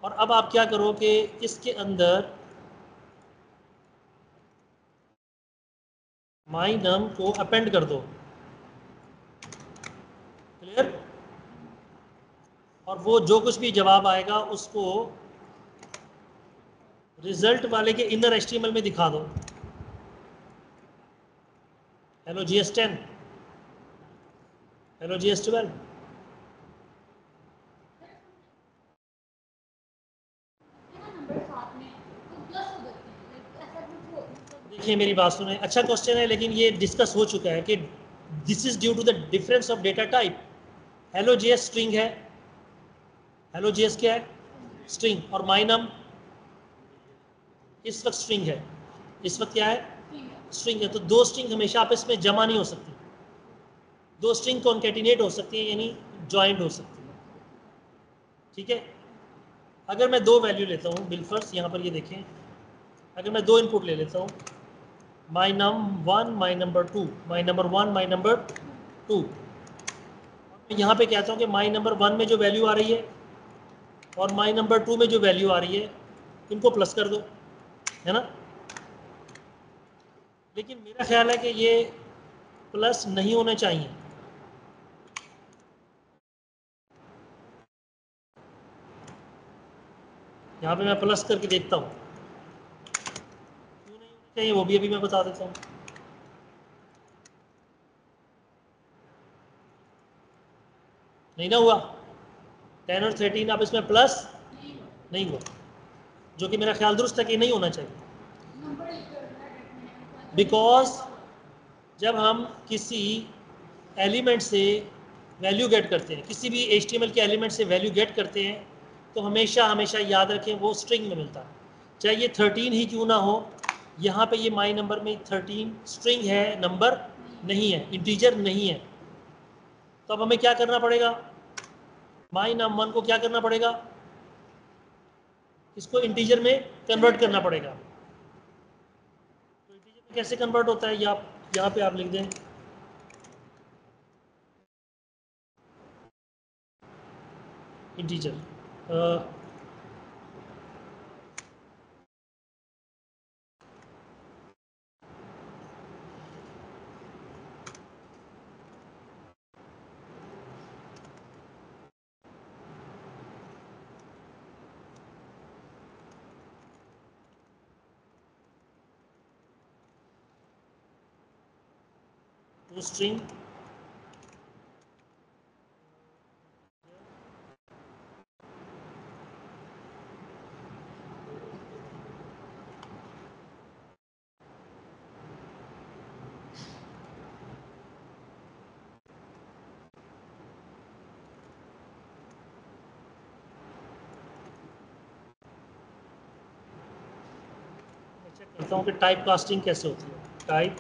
और अब आप क्या करो कि इसके अंदर माई नम को अपेंड कर दो, क्लियर। और वो जो कुछ भी जवाब आएगा उसको रिजल्ट वाले के इनर HTML में दिखा दो। Hello GS 10, hello GS 12। देखिए मेरी बात सुने, अच्छा क्वेश्चन है, लेकिन ये डिस्कस हो चुका है कि this is due to the difference of data type. Hello JS string है, हेलो जेएस क्या है स्ट्रिंग, और माय नम इस वक्त स्ट्रिंग है, इस वक्त क्या है स्ट्रिंग है। तो दो स्ट्रिंग हमेशा आपस में जमा नहीं हो सकती, दो स्ट्रिंग कॉन्केटिनेट हो सकती है यानी ज्वाइंट हो सकती है। ठीक है, अगर मैं दो वैल्यू लेता हूँ बिलफर्स, यहाँ पर ये देखें, अगर मैं दो इनपुट ले लेता हूँ my number one my number two, my number one my number two, मैं यहाँ पे कहता हूँ कि माई नंबर वन में जो वैल्यू आ रही है और माई नंबर टू में जो वैल्यू आ रही है इनको प्लस कर दो, है ना। लेकिन मेरा ख्याल है कि ये प्लस नहीं होने चाहिए, यहाँ पे मैं प्लस करके देखता हूँ क्यों नहीं होना चाहिए, वो भी अभी मैं बता देता हूँ। नहीं ना हुआ 10 और 13 आप इसमें प्लस नहीं हुआ, जो कि मेरा ख्याल दुरुस्त है कि नहीं होना चाहिए। बिकॉज जब हम किसी एलिमेंट से वैल्यू गेट करते हैं, किसी भी HTML के एलिमेंट से वैल्यू गेट करते हैं, तो हमेशा हमेशा याद रखें वो स्ट्रिंग में मिलता है, चाहे ये 13 ही क्यों ना हो। यहाँ पे ये माई नंबर में 13 स्ट्रिंग है, नंबर नहीं है, इंटीजर नहीं है। तो अब हमें क्या करना पड़ेगा, माई नम वन को क्या करना पड़ेगा, इसको इंटीजर में कन्वर्ट करना पड़ेगा। तो इंटीजर में कैसे कन्वर्ट होता है, या यहाँ पे आप लिख दें इंटीजर, स्ट्रिंग चेक करता हूँ कि टाइप कास्टिंग कैसे होती है। टाइप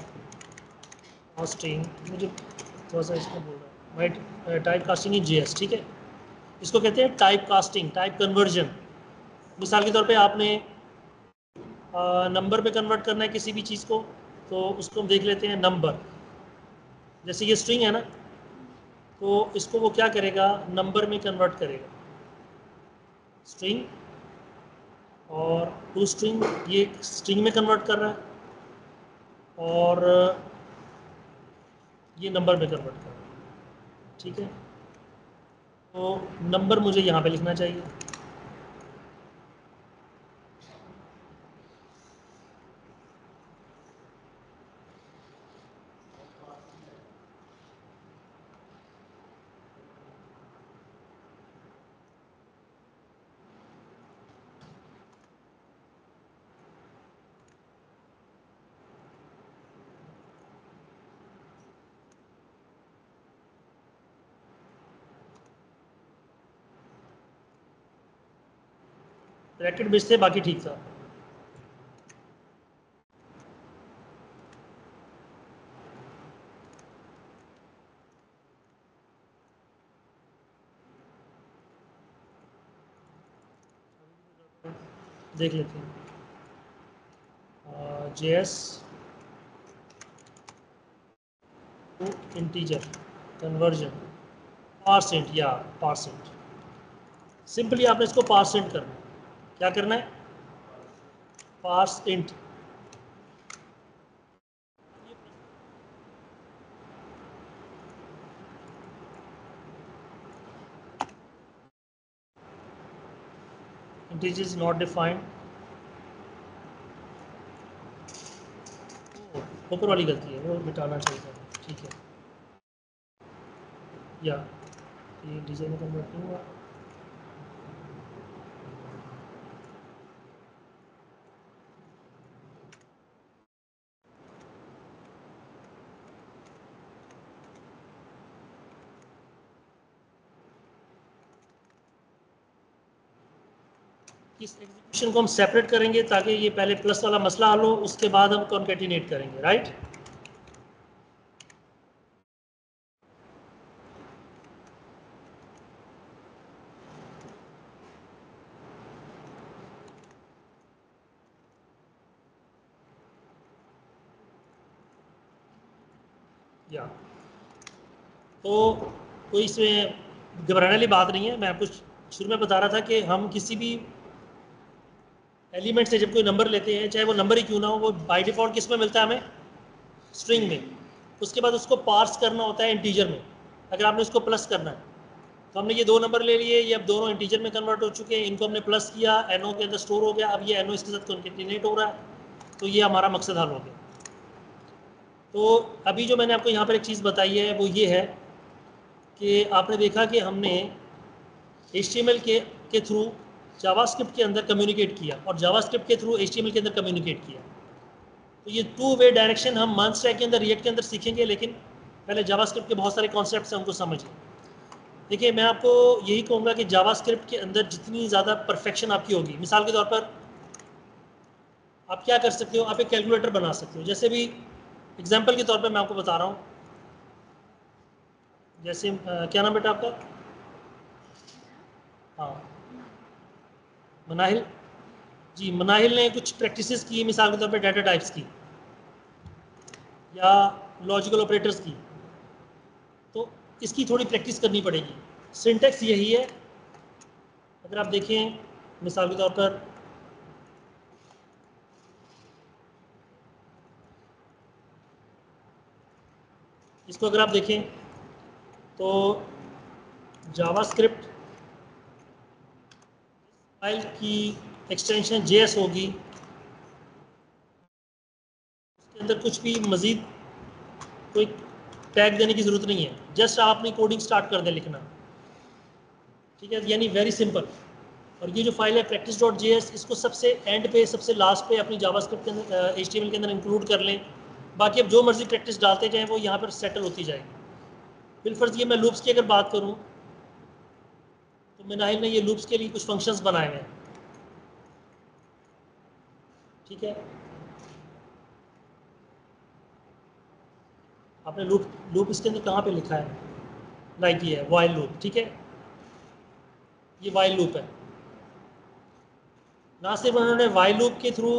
कास्टिंग, मुझे थोड़ा सा इसको बोल रहा है, टाइप कास्टिंग इन जेएस, ठीक है, इसको कहते हैं टाइप कास्टिंग, टाइप कन्वर्जन। मिसाल के तौर पे आपने नंबर पे कन्वर्ट करना है किसी भी चीज़ को, तो उसको हम देख लेते हैं नंबर, जैसे ये स्ट्रिंग है ना, तो इसको वो क्या करेगा नंबर में कन्वर्ट करेगा, स्ट्रिंग और टू स्ट्रिंग, ये स्ट्रिंग में कन्वर्ट कर रहा है और ये नंबर में कन्वर्ट कर रहा है। ठीक है, तो नंबर मुझे यहाँ पे लिखना चाहिए, ब्रैकेट बीच से बाकी ठीक था। देख लेते हैं JS to integer conversion percent, या परसेंट, सिंपली आपने इसको परसेंट करना है, क्या करना है parse int. Integer is not defined, ऊपर वाली गलती है वो मिटाना चाहिए, ठीक है, या ये इंटीजर में कन्वर्ट नहीं हुआ। इस एग्जीक्यूशन को हम सेपरेट करेंगे ताकि ये पहले प्लस वाला मसला हल हो, उसके बाद हम कॉन्केटिनेट करेंगे, राइट। या तो कोई इसमें घबराने वाली बात नहीं है। मैं आपको शुरू में बता रहा था कि हम किसी भी एलिमेंट से जब कोई नंबर लेते हैं, चाहे वो नंबर ही क्यों ना हो, वो बाय डिफ़ॉल्ट किस में मिलता है हमें, स्ट्रिंग में। उसके बाद उसको पार्स करना होता है इंटीजर में। अगर आपने उसको प्लस करना है तो हमने ये दो नंबर ले लिए, ये अब दोनों इंटीजर में कन्वर्ट हो चुके हैं, इनको हमने प्लस किया, एनओ के अंदर स्टोर हो गया, अब ये एनओ इसके साथ कॉन्केटिनेट हो रहा है, तो ये हमारा मकसद हल हो गया। तो अभी जो मैंने आपको यहाँ पर एक चीज़ बताई है वो ये है कि आपने देखा कि हमने HTML के थ्रू जावास्क्रिप्ट के अंदर कम्युनिकेट किया और जावास्क्रिप्ट के थ्रू HTML के अंदर कम्युनिकेट किया। तो ये टू वे डायरेक्शन हम MERN स्टैक के अंदर, रिएक्ट के अंदर सीखेंगे, लेकिन पहले जावास्क्रिप्ट के बहुत सारे कॉन्सेप्ट्स हैं, उनको समझें। देखिए, मैं आपको यही कहूँगा कि जावास्क्रिप्ट के अंदर जितनी ज़्यादा परफेक्शन आपकी होगी, मिसाल के तौर पर आप क्या कर सकते हो, आप एक कैलकुलेटर बना सकते हो। जैसे भी एग्जाम्पल के तौर पर मैं आपको बता रहा हूँ, जैसे क्या नाम बेटा आपका, हाँ मनाहिल जी, मनाहिल ने कुछ प्रैक्टिसेस की, मिसाल के तौर पे डाटा टाइप्स की या लॉजिकल ऑपरेटर्स की, तो इसकी थोड़ी प्रैक्टिस करनी पड़ेगी। सिंटैक्स यही है, अगर आप देखें मिसाल के तौर पर इसको अगर आप देखें तो जावास्क्रिप्ट फाइल की एक्सटेंशन JS होगी, उसके अंदर कुछ भी मज़ीद कोई टैग देने की ज़रूरत नहीं है, जस्ट आपने कोडिंग स्टार्ट कर दें लिखना, ठीक है, यानी वेरी सिंपल। और ये जो फाइल है practice.js, इसको सबसे एंड पे, सबसे लास्ट पे अपनी जावास्क्रिप्ट के अंदर, HTML के अंदर इंक्लूड कर लें। बाकी अब जो मर्ज़ी प्रैक्टिस डालते जाएँ वो यहाँ पर सेटल होती जाएगी। बिलफर्ज ये मैं लूप्स की अगर बात करूं तो मनाहिल ने ये लूप्स के लिए कुछ फंक्शंस बनाए हैं, ठीक है। आपने लूप इसके अंदर कहाँ पे लिखा है, लाइक ये है वाइल लूप, ठीक है, ये वाइल लूप है। ना सिर्फ उन्होंने वाइल लूप के थ्रू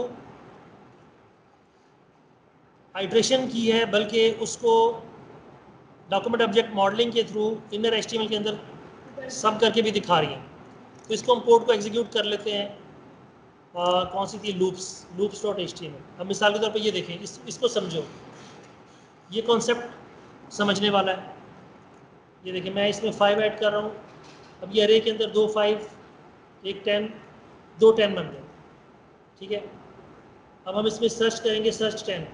आइट्रेशन की है, बल्कि उसको डॉक्यूमेंट ऑब्जेक्ट मॉडलिंग के थ्रू इनर HTML के अंदर सब करके भी दिखा रही है। तो इसको हम कोड को एग्जीक्यूट कर लेते हैं। कौन सी थी, loops.html। अब मिसाल के तौर पे ये देखें, इसको समझो, ये कॉन्सेप्ट समझने वाला है। ये देखें, मैं इसमें 5 ऐड कर रहा हूँ। अब ये अरे के अंदर 2 5, एक 10, दो 10 बन गए, ठीक है। अब हम इसमें सर्च करेंगे, सर्च 10,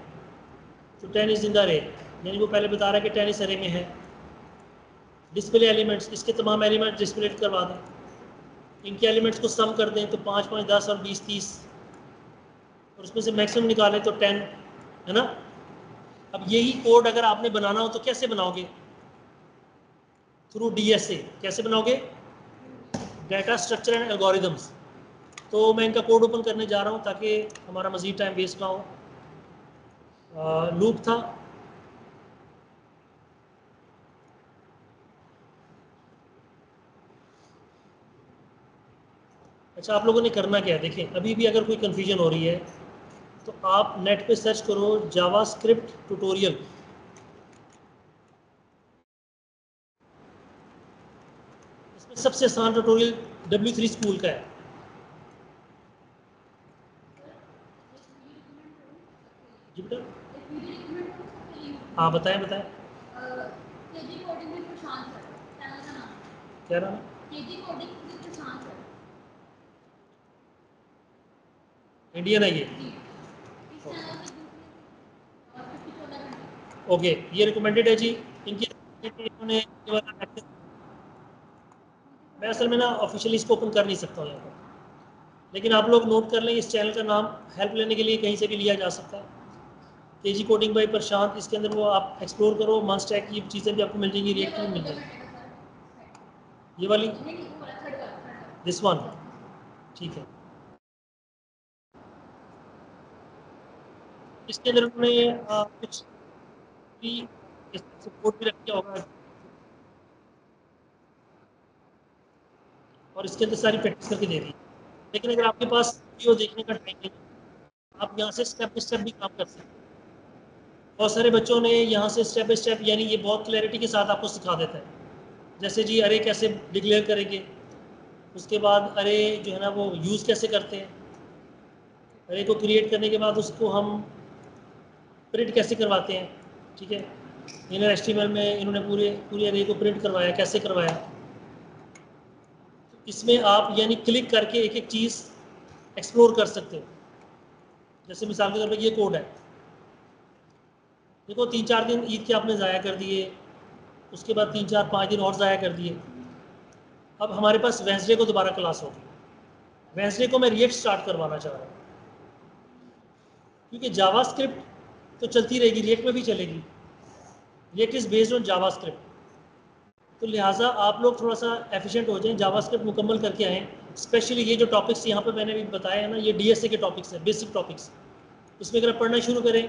तो 10 इज़ इन द अरे, यानी वो पहले बता रहा है कि 10 इस अरे में है। डिस्प्ले एलिमेंट्स, इसके तमाम एलिमेंट्स डिस्प्ले करवा दें, इनके एलिमेंट्स को सम कर दें तो 5 5 10 और 20 30, और उसमें से मैक्सिमम निकालें तो 10, है ना। अब यही कोड अगर आपने बनाना हो तो कैसे बनाओगे, थ्रू DSA। कैसे बनाओगे, डाटा स्ट्रक्चर एंड एल्गोरिदम्स। तो मैं इनका कोड ओपन करने जा रहा हूँ ताकि हमारा मज़ीद टाइम वेस्ट ना हो। लूप था, अच्छा आप लोगों ने करना क्या है, देखें अभी भी अगर कोई कन्फ्यूजन हो रही है तो आप नेट पे सर्च करो जावास्क्रिप्ट ट्यूटोरियल, इसमें सबसे आसान ट्यूटोरियल W3 School का है। जी बेटा, हाँ बताएं बताएं, क्या नाम है, इंडियन है ये, ओके, ये रिकमेंडेड है जी। इनकी इन्होंने, मैं असल में ना ऑफिशियली इसको ओपन कर नहीं सकता हूँ यहाँ पर, लेकिन आप लोग नोट कर लें, इस चैनल का नाम हेल्प लेने के लिए कहीं से भी लिया जा सकता है, KG कोडिंग बाय प्रशांत। इसके अंदर वो आप एक्सप्लोर करो, MERN स्टैक की चीज़ें भी आपको मिल जाएंगी, रिएक्ट भी मिल जाएगी, ये वाली दिस वन, ठीक है। इसके अंदर उन्होंने कुछ भी सपोर्ट भी रखा होगा और इसके अंदर सारी प्रैक्टिस करके दे रही है। लेकिन अगर आपके पास वीडियो देखने का टाइम नहीं, आप यहाँ से स्टेप बाई स्टेप भी काम कर सकते हैं। बहुत सारे बच्चों ने यहाँ से स्टेप बाई स्टेप यानी ये बहुत क्लैरिटी के साथ आपको सिखा देता है, जैसे जी अरे कैसे डिक्लेयर करेंगे, उसके बाद अरे जो है ना वो यूज़ कैसे करते हैं, अरे को क्रिएट करने के बाद उसको हम प्रिंट कैसे करवाते हैं। ठीक है, इन्हें HTML में इन्होंने पूरे अरे को प्रिंट करवाया, कैसे करवाया। इसमें आप यानी क्लिक करके एक एक चीज़ एक्सप्लोर कर सकते हो। जैसे मिसाल के तौर पर ये कोड है, देखो 3-4 दिन ईद के आपने ज़ाया कर दिए, उसके बाद 3-4-5 दिन और ज़ाया कर दिए। अब हमारे पास वेंसडे को दोबारा क्लास होगी, वेंसडे को मैं रिएक्ट स्टार्ट करवाना चाह रहा हूँ, क्योंकि जावास्क्रिप्ट तो चलती रहेगी, रिएक्ट में भी चलेगी। React is based on JavaScript, तो लिहाजा आप लोग थोड़ा सा एफिशिएंट हो जाएं, जावास्क्रिप्ट मुकम्मल करके आएँ। स्पेशली ये जो टॉपिक्स यहाँ पे मैंने भी बताया है ना, ये DSA के टॉपिक्स हैं, बेसिक टॉपिक्स। इसमें अगर आप पढ़ना शुरू करें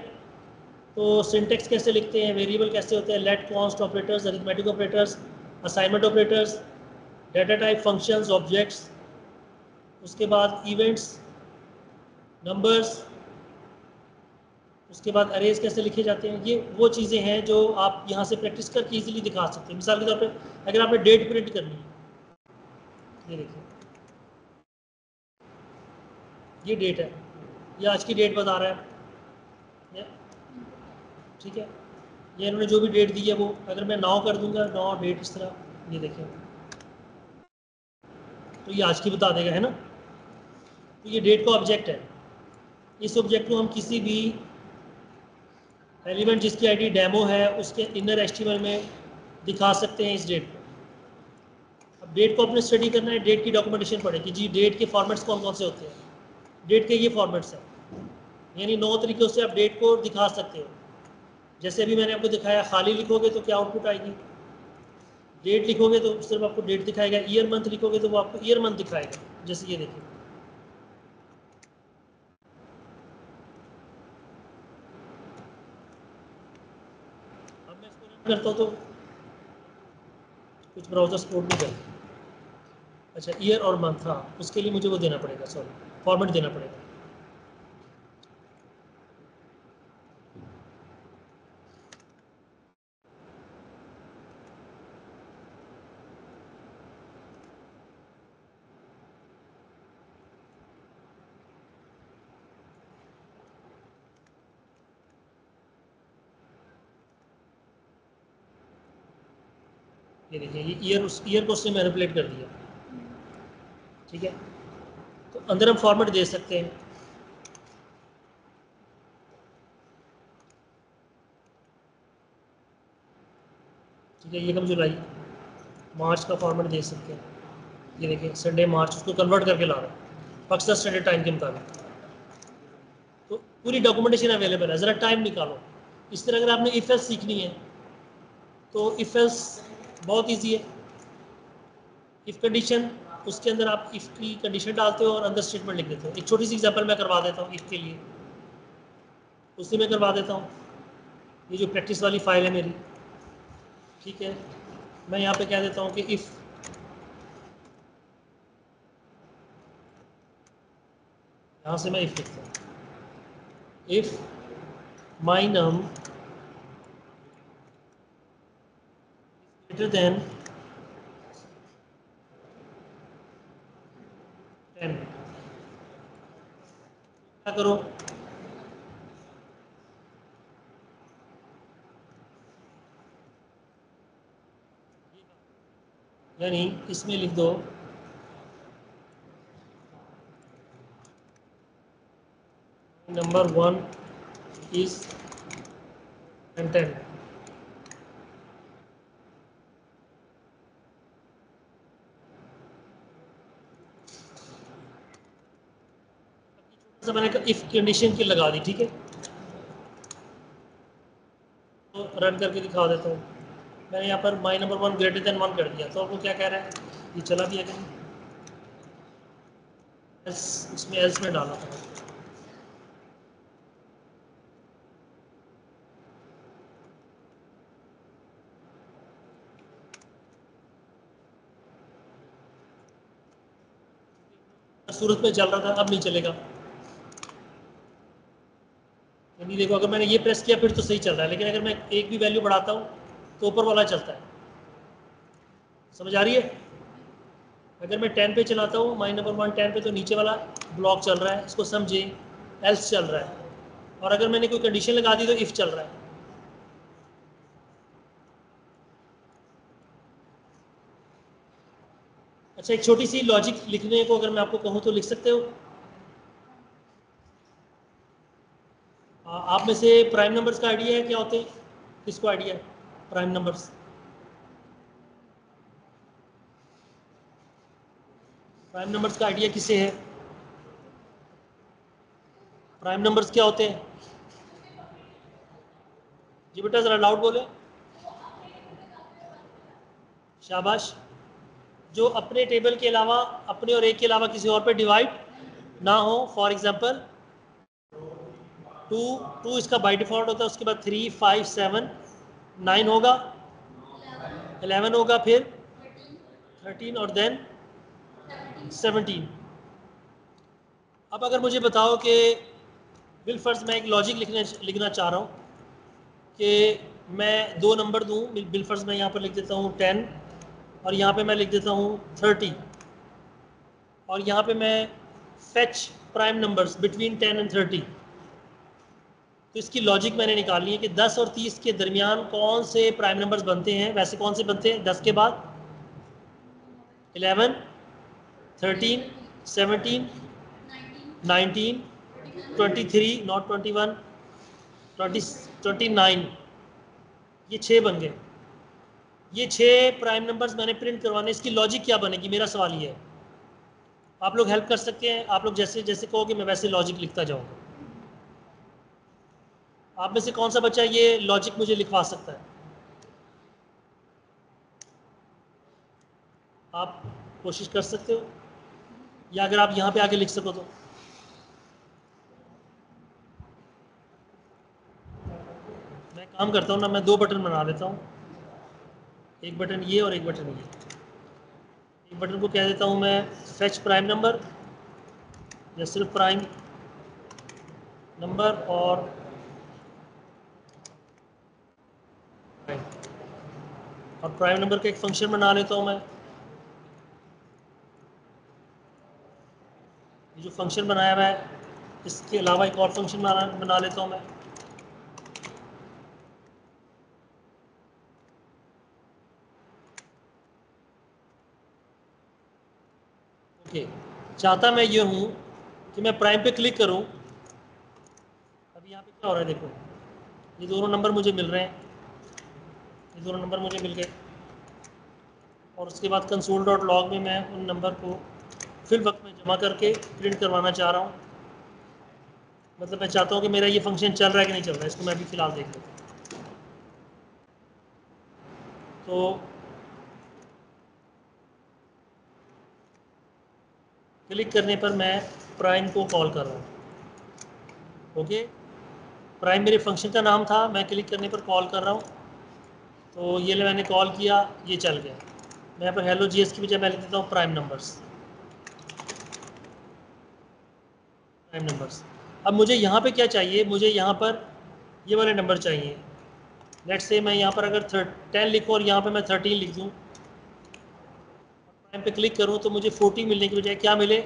तो सिंटेक्स कैसे लिखते हैं, वेरिएबल कैसे होते हैं, let const operators, arithmetic operators, assignment operators, data type, functions, objects, उसके बाद इवेंट्स, नंबर्स, उसके बाद अरेज कैसे लिखे जाते हैं। ये वो चीज़ें हैं जो आप यहाँ से प्रैक्टिस करके ईजिली दिखा सकते हैं। मिसाल के तौर पर अगर आपने डेट प्रिंट करनी है, ये देखिए ये डेट है, ये आज की डेट बता रहा है। ठीक है, ये इन्होंने जो भी डेट दी है वो अगर मैं 9 कर दूंगा, 9 डेट इस तरह, ये देखें तो ये आज की बता देगा, है ना। तो ये डेट का ऑब्जेक्ट है, इस ऑब्जेक्ट को हम किसी भी एलिमेंट जिसकी आईडी डेमो है उसके इनर HTML में दिखा सकते हैं इस डेट को। अब डेट को अपने स्टडी करना है, डेट की डॉक्यूमेंटेशन पढ़ेगी जी, डेट के फॉर्मेट्स कौन कौन से होते हैं, डेट के ये फॉर्मेट्स हैं, यानी 9 तरीक़ों से आप डेट को दिखा सकते हो। जैसे अभी मैंने आपको दिखाया, खाली लिखोगे तो क्या आउटपुट आएगी, डेट लिखोगे तो सिर्फ आपको डेट दिखाएगा, ईयर मंथ लिखोगे तो वो आपको ईयर मंथ दिखाएगा। जैसे ये देखिए, अब मैं इसको रन करता हूँ तो कुछ ब्राउजर सपोर्ट नहीं करता। अच्छा, ईयर और मंथ, हाँ उसके लिए मुझे वो देना पड़ेगा, सॉरी फॉर्मेट देना पड़ेगा। ये देखिए, ये ईयर, उस ईयर को उसने मैनिपुलेट कर दिया। ठीक है, तो अंदर हम फॉर्मेट दे सकते हैं। ठीक है, ये हम जुलाई मार्च का फॉर्मेट दे सकते हैं। ये देखिए संडे मार्च, उसको कन्वर्ट करके ला रहा है पाकिस्तान स्टैंडर्ड टाइम के मुताबिक। तो पूरी डॉक्यूमेंटेशन अवेलेबल है, ज़रा टाइम निकालो। इस तरह अगर आपने इफ एल्स सीखनी है तो इफ एल्स बहुत इजी है। इफ़ कंडीशन, उसके अंदर आप इफ़ की कंडीशन डालते हो और अंदर स्टेटमेंट लिख देते हो। एक छोटी सी एग्जांपल मैं करवा देता हूँ इफ़ के लिए, उसे मैं करवा देता हूँ। ये जो प्रैक्टिस वाली फाइल है मेरी, ठीक है, मैं यहाँ पे कह देता हूँ कि इफ़ यहाँ से मैं इफ़ लिखता हूँ, इफ़ माई नम देन 10, क्या करो, यानी इसमें लिख दो नंबर 1 इज 10। मैंने इफ कंडीशन की लगा दी। ठीक है, तो रन करके दिखा देता हूँ। मैंने यहाँ पर माई नंबर 1 ग्रेटर देन 1 कर दिया, तो आपको क्या कह रहा है, ये चला भी है क्या, एल्स, उसमें एल्स में डाला था। सूरत में चल रहा था, अब नहीं चलेगा। यानी देखो अगर मैंने ये प्रेस किया फिर तो सही चल रहा है, लेकिन अगर मैं एक भी वैल्यू बढ़ाता हूँ तो ऊपर वाला चलता है। समझ आ रही है? अगर मैं 10 पे चलाता हूँ -1 10 पे तो नीचे वाला ब्लॉक चल रहा है, इसको समझें, एल्स चल रहा है, और अगर मैंने कोई कंडीशन लगा दी तो इफ़ चल रहा है। अच्छा, एक छोटी सी लॉजिक लिखने को अगर मैं आपको कहूँ तो लिख सकते हो? आप में से प्राइम नंबर्स का आइडिया है क्या होते हैं? किसको आइडिया है प्राइम नंबर्स? प्राइम नंबर्स का आइडिया किसे है? प्राइम नंबर्स क्या होते हैं? जी बेटा जरा लाउड बोले। शाबाश। जो अपने टेबल के अलावा, अपने और एक के अलावा किसी और पे डिवाइड ना हो। फॉर एग्जांपल 2 इसका बाय डिफॉल्ट होता है, उसके बाद 3, 5, 7, 9 होगा, 11 होगा, फिर 13 और देन 17। अब अगर मुझे बताओ कि बिलफर्ज मैं एक लॉजिक लिखना चाह रहा हूँ कि मैं 2 नंबर दूँ, बिलफर्ज मैं यहाँ पर लिख देता हूँ 10 और यहाँ पे मैं लिख देता हूँ 30, और यहाँ पे मैं फेच प्राइम नंबर्स बिटवीन 10 और 30। तो इसकी लॉजिक मैंने निकालनी है कि 10 और 30 के दरमियान कौन से प्राइम नंबर्स बनते हैं। वैसे कौन से बनते हैं? 10 के बाद 11, 13, 17, 19, 23, not 21, 29, ये 6 बन गए। ये 6 प्राइम नंबर्स मैंने प्रिंट करवाने, इसकी लॉजिक क्या बनेगी, मेरा सवाल ये है। आप लोग हेल्प कर सकते हैं, आप लोग जैसे जैसे कहोगे मैं वैसे लॉजिक लिखता जाऊँगा। आप में से कौन सा बच्चा ये लॉजिक मुझे लिखवा सकता है? आप कोशिश कर सकते हो, या अगर आप यहाँ पे आके लिख सको तो। मैं काम करता हूँ ना, मैं 2 बटन बना लेता हूँ, एक बटन ये और एक बटन ये। एक बटन को कह देता हूँ मैं फेच प्राइम नंबर या सिर्फ प्राइम नंबर, और प्राइम नंबर का एक फंक्शन बना लेता हूँ मैं। ये जो फंक्शन बनाया हुआ है इसके अलावा एक और फंक्शन बना लेता हूँ मैं। ओके, चाहता मैं ये हूँ कि मैं प्राइम पे क्लिक करूँ। अब यहाँ पे क्या हो रहा है देखो, ये दोनों नंबर मुझे मिल रहे हैं, ये दोनों नंबर मुझे मिल गए, और उसके बाद कंसोल डॉट लॉग में मैं उन नंबर को फिल वक्त में जमा करके प्रिंट करवाना चाह रहा हूँ। मतलब मैं चाहता हूँ कि मेरा ये फंक्शन चल रहा है कि नहीं चल रहा है, इसको मैं अभी फ़िलहाल देख लेता हूँ। तो क्लिक करने पर मैं प्राइम को कॉल कर रहा हूँ। ओके, प्राइम मेरे फंक्शन का नाम था, मैं क्लिक करने पर कॉल कर रहा हूँ, तो ये मैंने कॉल किया, ये चल गया। मैं यहाँ पर हेलो जीएस की बजाय मैं लिख देता हूँ प्राइम नंबर्स। अब मुझे यहाँ पे क्या चाहिए, मुझे यहाँ पर ये वाले नंबर चाहिए। लेट्स से मैं यहाँ पर अगर 10 लिखूँ और यहाँ पे मैं 13 लिख दूँ, प्राइम पे क्लिक करूँ तो मुझे 40 मिलने की बजाय क्या मिले,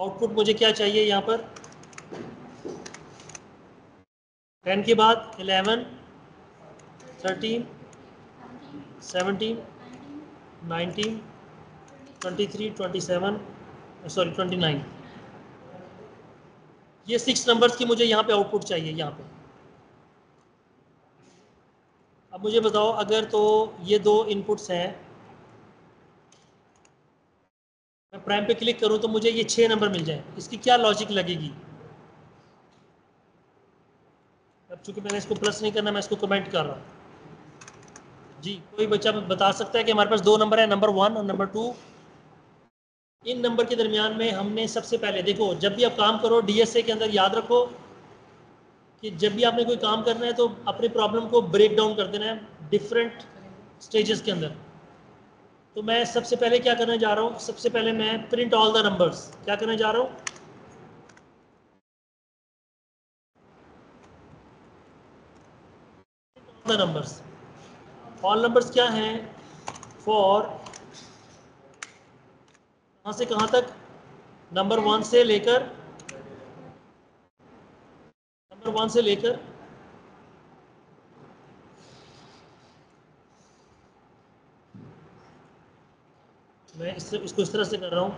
आउटपुट मुझे क्या चाहिए यहाँ पर 10 के बाद 11, 13, 17, 19, 23, 27, सॉरी 29। ये 6 नंबर्स की मुझे यहाँ पे आउटपुट चाहिए यहाँ पे। अब मुझे बताओ, अगर तो ये 2 इनपुट्स हैं, मैं प्राइम पे क्लिक करूँ तो मुझे ये 6 नंबर मिल जाए, इसकी क्या लॉजिक लगेगी? अब चूंकि मैंने इसको प्लस नहीं करना, मैं इसको कमेंट कर रहा हूँ। जी, कोई बच्चा बता सकता है कि हमारे पास 2 नंबर है, नंबर 1 और नंबर 2, इन नंबर के दरमियान में हमने सबसे पहले, देखो जब भी आप काम करो डीएसए के अंदर याद रखो कि जब भी आपने कोई काम करना है तो अपनी प्रॉब्लम को ब्रेक डाउन कर देना है डिफरेंट स्टेजेस के अंदर। तो मैं सबसे पहले क्या करने जा रहा हूँ, सबसे पहले मैं प्रिंट ऑल द नंबर्स क्या करने जा रहा हूँ, all the numbers. All numbers क्या हैं, फॉर कहाँ से कहाँ तक, नंबर 1 से लेकर मैं इससे इसको इस तरह से कर रहा हूँ,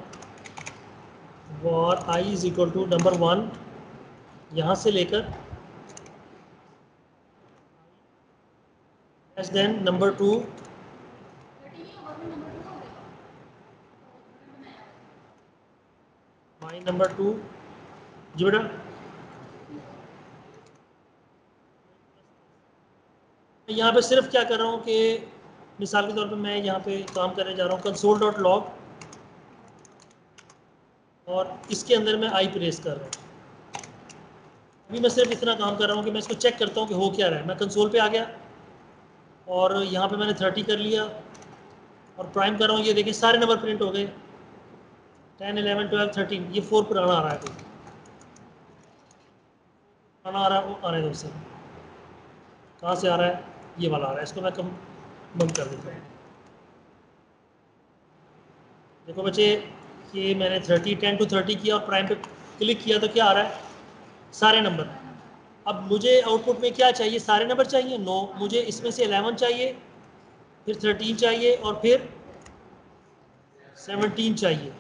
var I is equal to number 1 यहाँ से लेकर देन नंबर 2 माई नंबर 2। जी बेटा यहाँ पे सिर्फ क्या कर रहा हूँ कि मिसाल के तौर पे मैं यहाँ पे काम करने जा रहा हूँ कंसोल डॉट लॉग, और इसके अंदर मैं आई प्रेस कर रहा हूँ। अभी मैं सिर्फ इतना काम कर रहा हूँ कि मैं इसको चेक करता हूँ कि हो क्या रहा है। मैं कंसोल पे आ गया और यहाँ पे मैंने 30 कर लिया और प्राइम कर रहा हूँ, ये देखें सारे नंबर प्रिंट हो गए 10 11 12 13। ये 4 पुराना आ रहा है, पुराना आ रहा है, वो आने दो सर, कहाँ से आ रहा है, ये वाला आ रहा है, इसको मैं कम बंद कर देता हूँ। देखो बच्चे, ये मैंने 10 to 30 किया और प्राइम पे क्लिक किया तो क्या आ रहा है, सारे नंबर। अब मुझे आउटपुट में क्या चाहिए, सारे नंबर चाहिए, नो, मुझे इसमें से 11 चाहिए, फिर 13 चाहिए और फिर 17 चाहिए।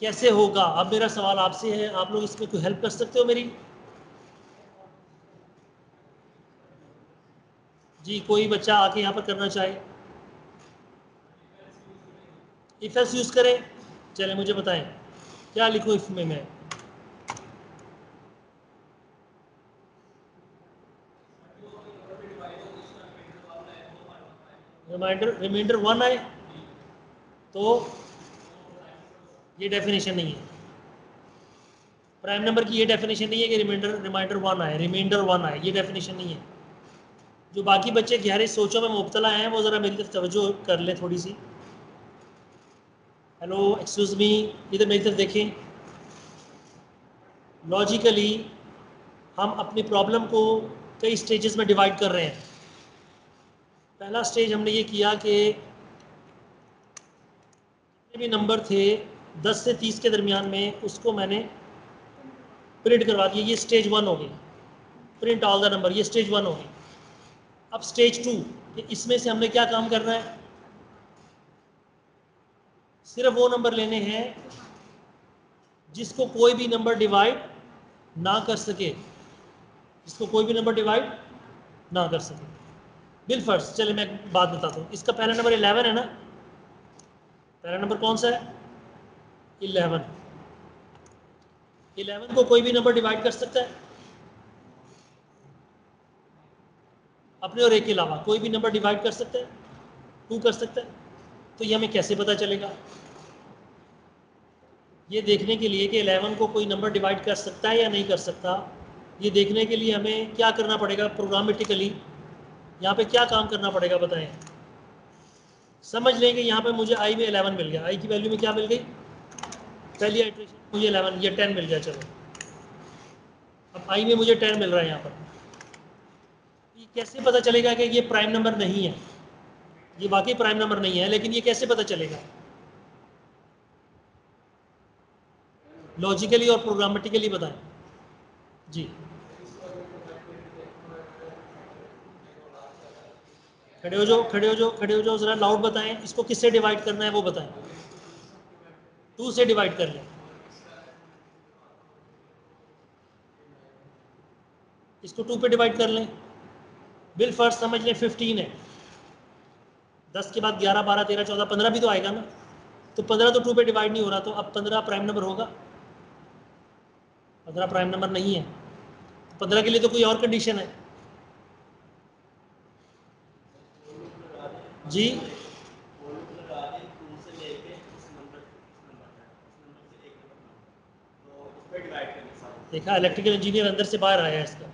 कैसे होगा, अब मेरा सवाल आपसे है, आप लोग इसमें कोई हेल्प कर सकते हो मेरी? जी कोई बच्चा आके यहाँ पर करना चाहे, इफ एल्स यूज करें, चले मुझे बताएं क्या लिखूं इफ में मैं। रिमाइंडर 1 आए तो ये डेफिनेशन नहीं है, प्राइम नंबर की ये डेफिनेशन नहीं है कि रिमाइंडर वन आए ये डेफिनेशन नहीं है। जो बाकी बच्चे गहरे सोचों में मुबतला हैं वो ज़रा मेरी तरफ तवज्जो कर लें थोड़ी सी। हेलो, एक्सक्यूज मी, इधर मेरी तरफ देखें। लॉजिकली हम अपनी प्रॉब्लम को कई स्टेजेस में डिवाइड कर रहे हैं। पहला स्टेज हमने ये किया कि जितने भी नंबर थे 10 से 30 के दरमियान में, उसको मैंने प्रिंट करवा दिया, ये स्टेज 1 हो गई, प्रिंट ऑल द नंबर, ये स्टेज 1 हो गई। अब स्टेज 2, इसमें से हमने क्या काम करना है, सिर्फ वो नंबर लेने हैं जिसको कोई भी नंबर डिवाइड ना कर सके, बिलफर्स। चले मैं एक बात बताता हूँ, इसका पहला नंबर 11 है ना, पहला नंबर कौन सा है, 11 को कोई भी नंबर डिवाइड कर सकता है, अपने और एक के अलावा कोई भी नंबर डिवाइड कर सकता है, 2 कर सकता है। तो ये हमें कैसे पता चलेगा, ये देखने के लिए कि 11 को कोई नंबर डिवाइड कर सकता है या नहीं कर सकता, ये देखने के लिए हमें क्या करना पड़ेगा, प्रोग्रामेटिकली यहाँ पे क्या काम करना पड़ेगा बताएं। समझ लेंगे, यहाँ पे मुझे आई में 11 मिल गया, आई की वैल्यू में क्या मिल गई, पहली इटरेशन मुझे 11 या 10 मिल गया। चलो अब आई में मुझे 10 मिल रहा है यहाँ पर। ये कैसे पता चलेगा कि ये प्राइम नंबर नहीं है, ये वाकई प्राइम नंबर नहीं है, लेकिन ये कैसे पता चलेगा, लॉजिकली और प्रोग्रामेटिकली बताएं। जी खड़े हो जाओ जरा लाउड बताएं, इसको किससे डिवाइड करना है वो बताएं, 2 से डिवाइड कर लें। इसको 2 पे डिवाइड कर लें, बिल फर्स्ट समझ लें 15 है, 10 के बाद 11 12 13 14 15 भी तो आएगा ना, तो 15 तो 2 पे डिवाइड नहीं हो रहा, तो अब 15 प्राइम नंबर होगा, 15 प्राइम नंबर नहीं है, 15 के लिए तो कोई और कंडीशन है। जी देखा, इलेक्ट्रिकल इंजीनियर अंदर से बाहर आया है इसका,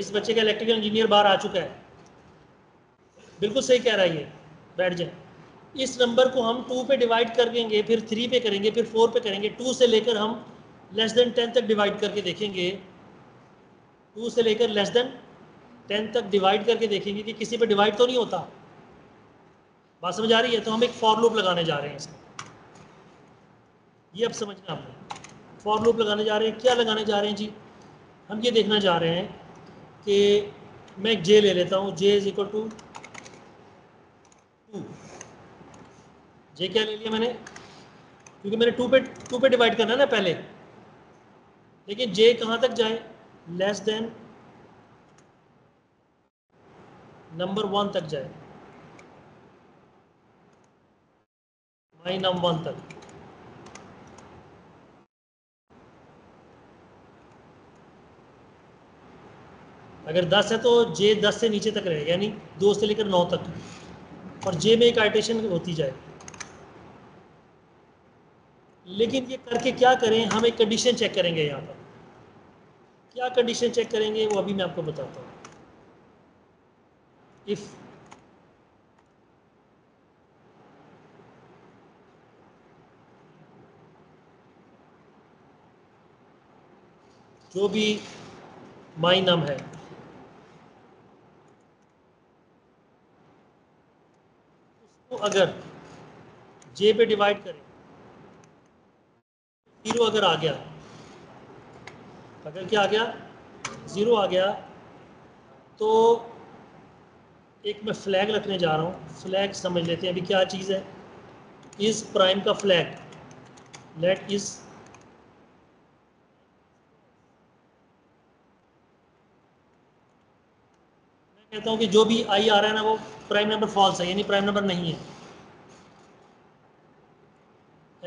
इस बच्चे का इलेक्ट्रिकल इंजीनियर बाहर आ चुका है। बिल्कुल सही कह रहा है, ये बैठ जाए। इस नंबर को हम 2 पे डिवाइड कर देंगे, फिर 3 पे करेंगे, फिर 4 पे करेंगे, 2 से लेकर हम लेस देन 10 तक डिवाइड करके देखेंगे, 2 से लेकर लेस देन 10 तक डिवाइड करके देखेंगे कि किसी पे डिवाइड तो नहीं होता। बात समझ आ रही है? तो हम एक फॉर लूप लगाने जा रहे हैं इसका, ये अब समझना आपको। फॉर लूप लगाने जा रहे हैं, क्या लगाने जा रहे हैं जी? हम ये देखना चाह रहे हैं कि मैं एक जे ले लेता हूँ, जे इज इक्वल टू 2। जे क्या ले लिया मैंने? क्योंकि मैंने 2 पे डिवाइड करना है ना पहले, लेकिन जे कहाँ तक जाए? लेस देन नंबर 1 तक जाए, माई नंबर 1 तक। अगर 10 है तो जे 10 से नीचे तक रहेगा, यानी 2 से लेकर 9 तक, और जे में एक आइटरेशन होती जाए। लेकिन ये करके क्या करें? हम एक कंडीशन चेक करेंगे यहाँ पर। क्या कंडीशन चेक करेंगे वो अभी मैं आपको बताता हूँ। इफ जो भी माई नम है, उसको अगर जे पे डिवाइड करें, 0 अगर आ गया, अगर क्या आ गया? 0 आ गया, तो एक मैं फ्लैग रखने जा रहा हूँ। फ्लैग समझ लेते हैं अभी क्या चीज़ है। इस प्राइम का फ्लैग, लेट इस मैं कहता हूँ कि जो भी आई आ रहा है ना वो प्राइम नंबर फॉल्स है, यानी प्राइम नंबर नहीं है।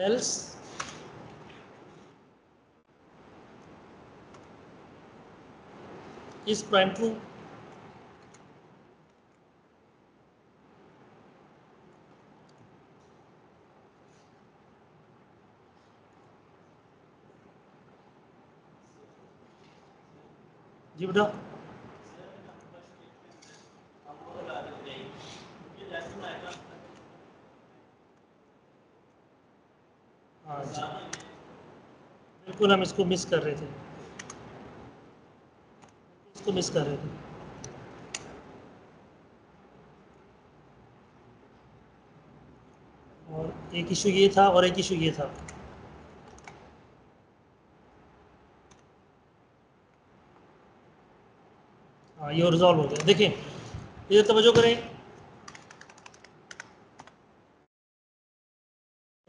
एल्स इस प्राइम ट्रू, जी बेटा। हाँ जी, बिल्कुल हम इसको मिस कर रहे थे, इसको मिस कर रहे थे। और एक इशू ये था और एक इशू ये था। ये रिजॉल्व हो गया। देखिए इधर तवज्जो करें,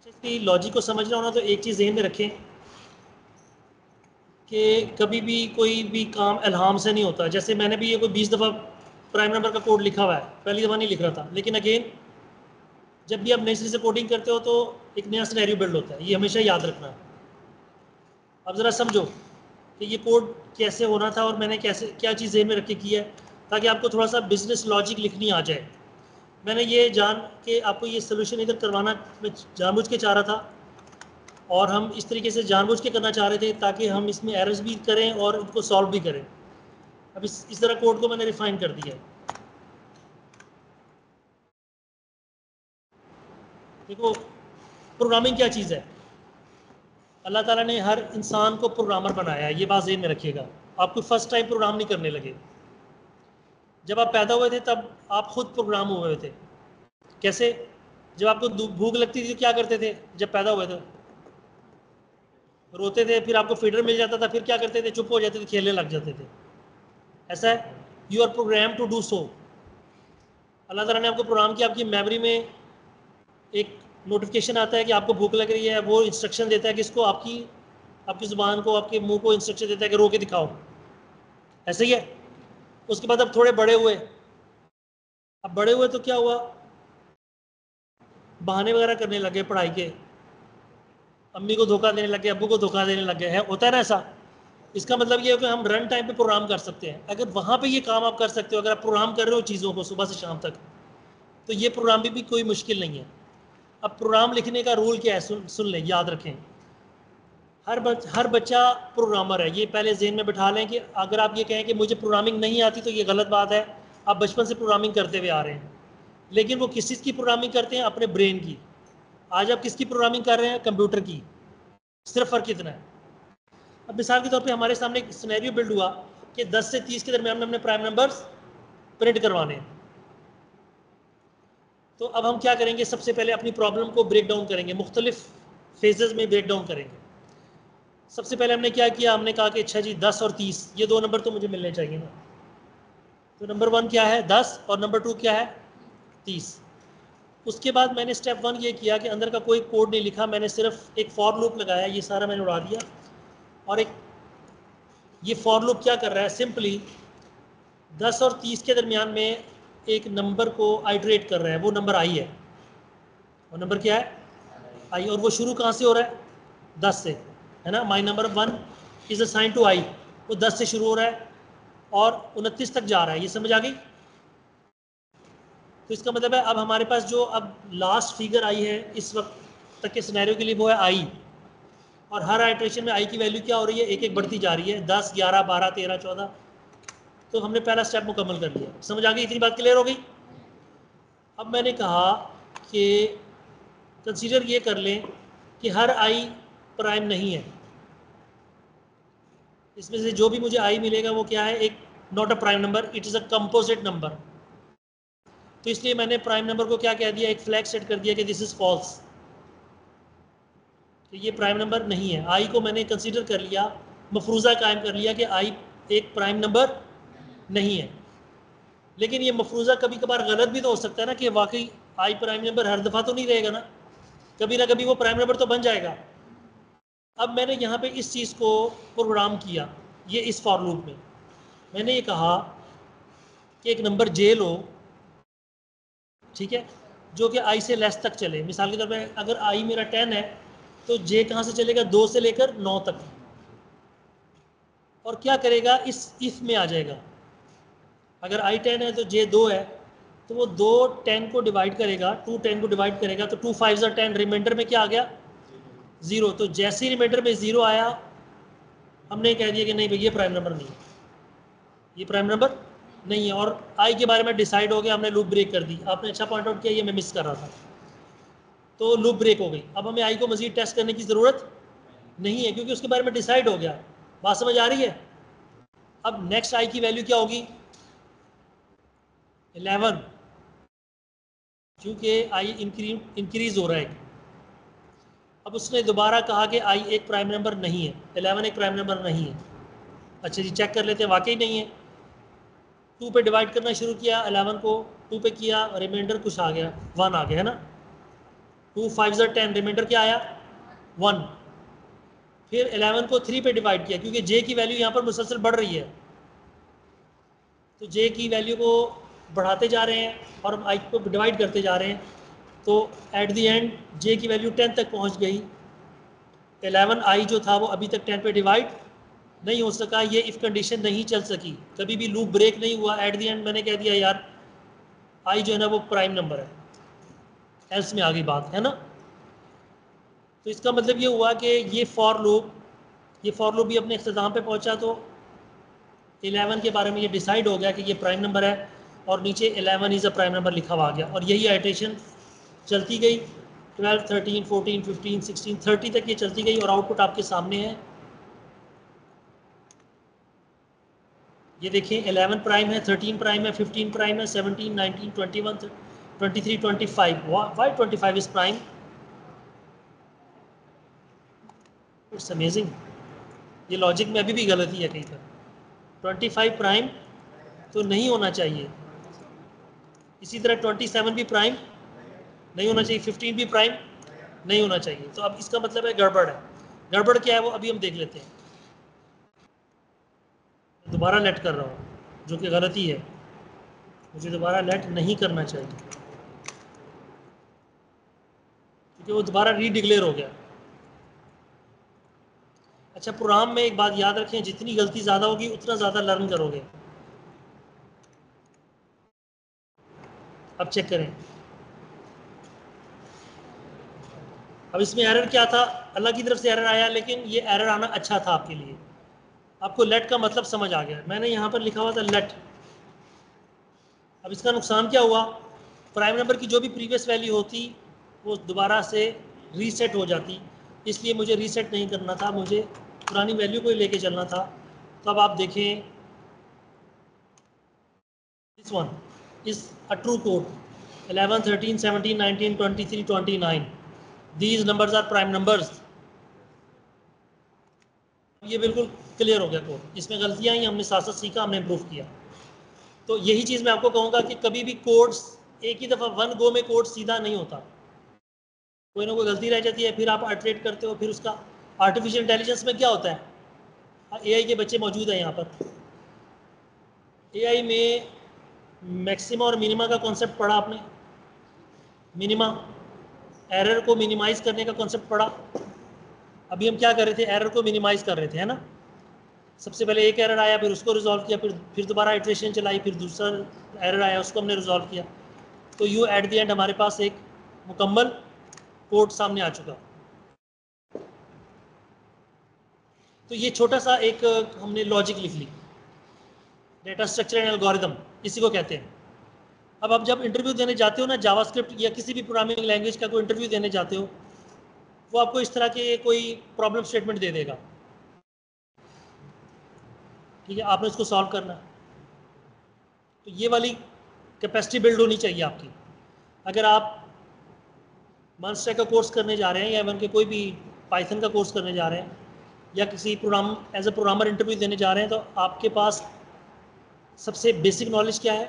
अच्छे लॉजिक को समझना होना। तो एक चीज़ ध्यान में रखें कि कभी भी कोई भी काम इल्हाम से नहीं होता। जैसे मैंने भी ये कोई 20 दफ़ा प्राइम नंबर का कोड लिखा हुआ है, पहली दफ़ा नहीं लिख रहा था, लेकिन अगेन जब भी आप नई से कोडिंग करते हो तो एक नया सिनेरियो बिल्ड होता है, ये हमेशा याद रखना। अब ज़रा समझो कि ये कोड कैसे होना था और मैंने कैसे क्या चीज़ में रख के की है, ताकि आपको थोड़ा सा बिजनेस लॉजिक लिखनी आ जाए। मैंने ये जान के आपको ये सोल्यूशन इधर करवाना मैं जानबूझ के चाह रहा था, और हम इस तरीके से जानबूझ के करना चाह रहे थे ताकि हम इसमें एरर्स भी करें और उनको सॉल्व भी करें। अब इस तरह कोड को मैंने रिफाइन कर दिया। देखो प्रोग्रामिंग क्या चीज़ है। अल्लाह ताला ने हर इंसान को प्रोग्रामर बनाया है, ये बात ज़हन में रखिएगा। आपको फर्स्ट टाइम प्रोग्राम नहीं करने लगे, जब आप पैदा हुए थे तब आप खुद प्रोग्राम हुए थे। कैसे? जब आपको भूख लगती थी तो क्या करते थे? जब पैदा हुए थे रोते थे, फिर आपको फीडर मिल जाता था, फिर क्या करते थे? चुप हो जाते थे, खेलने लग जाते थे। ऐसा है, you are program to do so. अल्लाह ताला ने आपको प्रोग्राम किया, आपकी मेमोरी में एक नोटिफिकेशन आता है कि आपको भूख लग रही है, वो इंस्ट्रक्शन देता है कि इसको आपकी ज़ुबान को, आपके मुंह को इंस्ट्रक्शन देता है कि रो के दिखाओ। ऐसे ही है। उसके बाद अब थोड़े बड़े हुए, अब बड़े हुए तो क्या हुआ? बहाने वगैरह करने लगे पढ़ाई के, अम्मी को धोखा देने लगे, अबू को धोखा देने लगे हैं, होता है ना ऐसा। इसका मतलब ये है कि हम रन टाइम पे प्रोग्राम कर सकते हैं। अगर वहाँ पे ये काम आप कर सकते हो, अगर आप प्रोग्राम कर रहे हो चीज़ों को सुबह से शाम तक, तो ये प्रोग्राम भी कोई मुश्किल नहीं है। अब प्रोग्राम लिखने का रूल क्या है सुन लें, याद रखें। हर बच्चा प्रोग्रामर है, ये पहले जहन में बिठा लें। कि अगर आप ये कहें कि मुझे प्रोग्रामिंग नहीं आती तो ये गलत बात है, आप बचपन से प्रोग्रामिंग करते हुए आ रहे हैं। लेकिन वो किस चीज़ की प्रोग्रामिंग करते हैं? अपने ब्रेन की। आज आप किसकी प्रोग्रामिंग कर रहे हैं? कंप्यूटर की। सिर्फ फ़र्क कितना है। अब मिसाल के तौर पे हमारे सामने एक सिनेरियो बिल्ड हुआ कि 10 से 30 के दरमियान में हमने प्राइम नंबर्स प्रिंट करवाने हैं। तो अब हम क्या करेंगे? सबसे पहले अपनी प्रॉब्लम को ब्रेक डाउन करेंगे, मुख्तलिफ फेजेस में ब्रेक डाउन करेंगे। सबसे पहले हमने क्या किया? हमने कहा कि अच्छा जी 10 और 30 ये दो नंबर तो मुझे मिलने चाहिए ना। तो नंबर 1 क्या है? 10 और नंबर 2 क्या है? 30। उसके बाद मैंने स्टेप 1 ये किया कि अंदर का कोई कोड नहीं लिखा, मैंने सिर्फ एक फॉर लूप लगाया, ये सारा मैंने उड़ा दिया। और एक ये फॉर लूप क्या कर रहा है? सिंपली 10 और 30 के दरमियान में एक नंबर को आइट्रेट कर रहा है, वो नंबर आई है। वो नंबर क्या है? आई। और वो शुरू कहाँ से हो रहा है? 10 से, है ना। My number 1 is assign to आई, वो 10 से शुरू हो रहा है और 29 तक जा रहा है। ये समझ आ गई? तो इसका मतलब है अब हमारे पास जो अब लास्ट फिगर आई है इस वक्त तक के सिनेरियो के लिए वो है आई। और हर आइट्रेशन में आई की वैल्यू क्या हो रही है? एक एक बढ़ती जा रही है, 10, 11, 12, 13, 14। तो हमने पहला स्टेप मुकम्मल कर लिया। समझ आ गई? इतनी बात क्लियर हो गई। अब मैंने कहा कि कंसीडर ये कर लें कि हर आई प्राइम नहीं है, इसमें से जो भी मुझे आई मिलेगा वो क्या है? एक not a prime number, it is a composite number. तो इसलिए मैंने प्राइम नंबर को क्या कह दिया? एक फ्लैग सेट कर दिया कि दिस इज़ फॉल्स, तो ये प्राइम नंबर नहीं है। आई को मैंने कंसीडर कर लिया, मफरूज़ा कायम कर लिया कि आई एक प्राइम नंबर नहीं है। लेकिन ये मफरूज़ा कभी कभार गलत भी तो हो सकता है ना, कि वाकई आई प्राइम नंबर हर दफ़ा तो नहीं रहेगा ना कभी वो प्राइम नंबर तो बन जाएगा। अब मैंने यहाँ पे इस चीज़ को प्रोग्राम किया, ये इस फॉर लूप में मैंने ये कहा कि एक नंबर जे लो, ठीक है, जो कि आई से लेस तक चले। मिसाल के तौर पे अगर आई मेरा 10 है तो जे कहाँ से चलेगा? 2 से लेकर 9 तक। और क्या करेगा? इस इफ में आ जाएगा। अगर आई 10 है तो जे 2 है, तो वो 2 10 को डिवाइड करेगा, 2 10 को डिवाइड करेगा, तो 2 5s are 10, रिमाइंडर में क्या आ गया? 0। तो जैसे ही रिमाइंडर में 0 आया हमने कह दिया कि नहीं भाई ये प्राइम नंबर नहीं है, ये प्राइम नंबर नहीं है। और आई के बारे में डिसाइड हो गया, हमने लूप ब्रेक कर दी। आपने अच्छा पॉइंट आउट किया, ये मैं मिस कर रहा था। तो लूप ब्रेक हो गई। अब हमें आई को मज़ीद टेस्ट करने की ज़रूरत नहीं है क्योंकि उसके बारे में डिसाइड हो गया। बात समझ आ रही है? अब नेक्स्ट आई की वैल्यू क्या होगी? 11, क्योंकि आई इंक्रीज़ हो रहा है। अब उसने दोबारा कहा कि आई एक प्राइम नंबर नहीं है, 11 एक प्राइम नंबर नहीं है। अच्छा जी चेक कर लेते हैं, वाकई नहीं है। 2 पे डिवाइड करना शुरू किया, 11 को 2 पे किया, रिमाइंडर कुछ आ गया, 1 आ गया, है ना। 2 5s are 10, रिमाइंडर क्या आया? 1। फिर 11 को 3 पे डिवाइड किया क्योंकि जे की वैल्यू यहाँ पर मुसलसल बढ़ रही है, तो जे की वैल्यू को बढ़ाते जा रहे हैं और हम आई को डिवाइड करते जा रहे हैं। तो एट दी एंड जे की वैल्यू 10 तक पहुंच गई। 11 आई जो था वो अभी तक 10 पे डिवाइड नहीं हो सका, ये इफ़ कंडीशन नहीं चल सकी, कभी भी लूप ब्रेक नहीं हुआ। एट दी एंड मैंने कह दिया यार आई जो है ना वो प्राइम नंबर है, एल्स में आ गई बात, है ना। तो इसका मतलब ये हुआ कि ये फॉर लूप भी अपने इख्तिताम पे पहुंचा। तो 11 के बारे में ये डिसाइड हो गया कि ये प्राइम नंबर है और नीचे 11 इज़ अ प्राइम नंबर लिखा हुआ आ गया। और यही आइटरेशन चलती गई 12, 13, 14, 15, 16, 30 तक ये चलती गई और आउटपुट आपके सामने है। ये देखें 11 प्राइम है, 13 प्राइम है, 15 प्राइम है, 17, 19, 21, 23, 25। Why 25 is prime? It's amazing. ये लॉजिक में अभी भी गलती है कहीं पर। 25 प्राइम तो नहीं होना चाहिए। इसी तरह 27 भी प्राइम नहीं होना चाहिए, 15 भी प्राइम नहीं होना चाहिए। तो अब इसका मतलब है गड़बड़ है। गड़बड़ क्या है वो अभी हम देख लेते हैं। दोबारा लेट कर रहा हूँ जो कि गलती है, मुझे दोबारा लेट नहीं करना चाहिए क्योंकि वो दोबारा रीडिक्लेयर हो गया। अच्छा, प्रोग्राम में एक बात याद रखें, जितनी गलती ज़्यादा होगी उतना ज़्यादा लर्न करोगे। अब चेक करें, अब इसमें एरर क्या था? अल्लाह की तरफ से एरर आया, लेकिन ये एरर आना अच्छा था आपके लिए। आपको लेट का मतलब समझ आ गया। मैंने यहाँ पर लिखा हुआ था लेट। अब इसका नुकसान क्या हुआ? प्राइम नंबर की जो भी प्रीवियस वैल्यू होती वो दोबारा से रीसेट हो जाती, इसलिए मुझे रीसेट नहीं करना था, मुझे पुरानी वैल्यू को ही लेके चलना था। तो अब आप देखें this one is a true code 11, 13, 17, 19, 23, 29. These numbers are prime numbers. ये बिल्कुल क्लियर हो गया कोड, इसमें गलतियाँ ही हमने साथ साथ सीखा, हमने इम्प्रूव किया। तो यही चीज़ मैं आपको कहूँगा कि कभी भी कोड्स एक ही दफ़ा वन गो में कोड सीधा नहीं होता, कोई ना कोई गलती रह जाती है, फिर आप अल्टरेट करते हो, फिर उसका आर्टिफिशियल इंटेलिजेंस में क्या होता है, एआई के बच्चे मौजूद हैं यहाँ पर। एआई में मैक्सिमा और मिनिमा का कॉन्सेप्ट पढ़ा आपने, मिनिमा एरर को मिनिमाइज करने का कॉन्सेप्ट पढ़ा। अभी हम क्या कर रहे थे, एरर को मिनिमाइज कर रहे थे, है ना। सबसे पहले एक एरर आया, फिर उसको रिजॉल्व किया, फिर दोबारा इटरेशन चलाई, फिर दूसरा एरर आया, उसको हमने रिजॉल्व किया। तो यू एट द एंड हमारे पास एक मुकम्मल कोड सामने आ चुका। तो ये छोटा सा एक हमने लॉजिक लिख ली, डेटा स्ट्रक्चर एंड एल्गोरिदम इसी को कहते हैं। अब आप जब इंटरव्यू देने जाते हो ना, जावास्क्रिप्ट या किसी भी प्रोग्रामिंग लैंग्वेज का कोई इंटरव्यू देने जाते हो, वो आपको इस तरह के कोई प्रॉब्लम स्टेटमेंट दे देगा, ठीक है, आपने इसको सॉल्व करना। तो ये वाली कैपेसिटी बिल्ड होनी चाहिए आपकी। अगर आप मनस्टैक का कोर्स करने जा रहे हैं या इवन के कोई भी पाइथन का कोर्स करने जा रहे हैं या किसी program as a programmer interview देने जा रहे हैं, तो आपके पास सबसे बेसिक नॉलेज क्या है,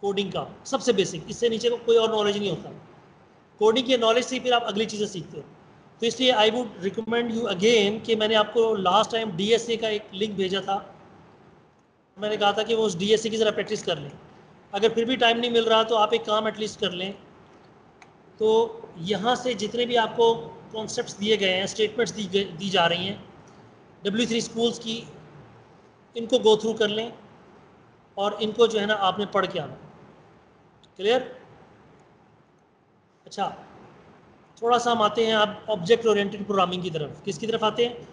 कोडिंग का सबसे बेसिक, इससे नीचे को कोई और नॉलेज नहीं होता। कोडिंग के नॉलेज से फिर आप अगली चीज़ें सीखते हो। तो इसलिए I would recommend you again कि मैंने आपको लास्ट टाइम डीएसए का एक लिंक भेजा था, मैंने कहा था कि वो उस डीएसए की ज़रा प्रैक्टिस कर लें। अगर फिर भी टाइम नहीं मिल रहा तो आप एक काम एटलीस्ट कर लें। तो यहाँ से जितने भी आपको कॉन्सेप्ट्स दिए गए हैं, स्टेटमेंट्स दी जा रही हैं W3 Schools की, इनको गो थ्रू कर लें और इनको जो है ना आपने पढ़ के आना, क्लियर। अच्छा, थोड़ा सा हम आते हैं आप ऑब्जेक्ट ओरिएंटेड प्रोग्रामिंग की तरफ। किसकी तरफ आते हैं?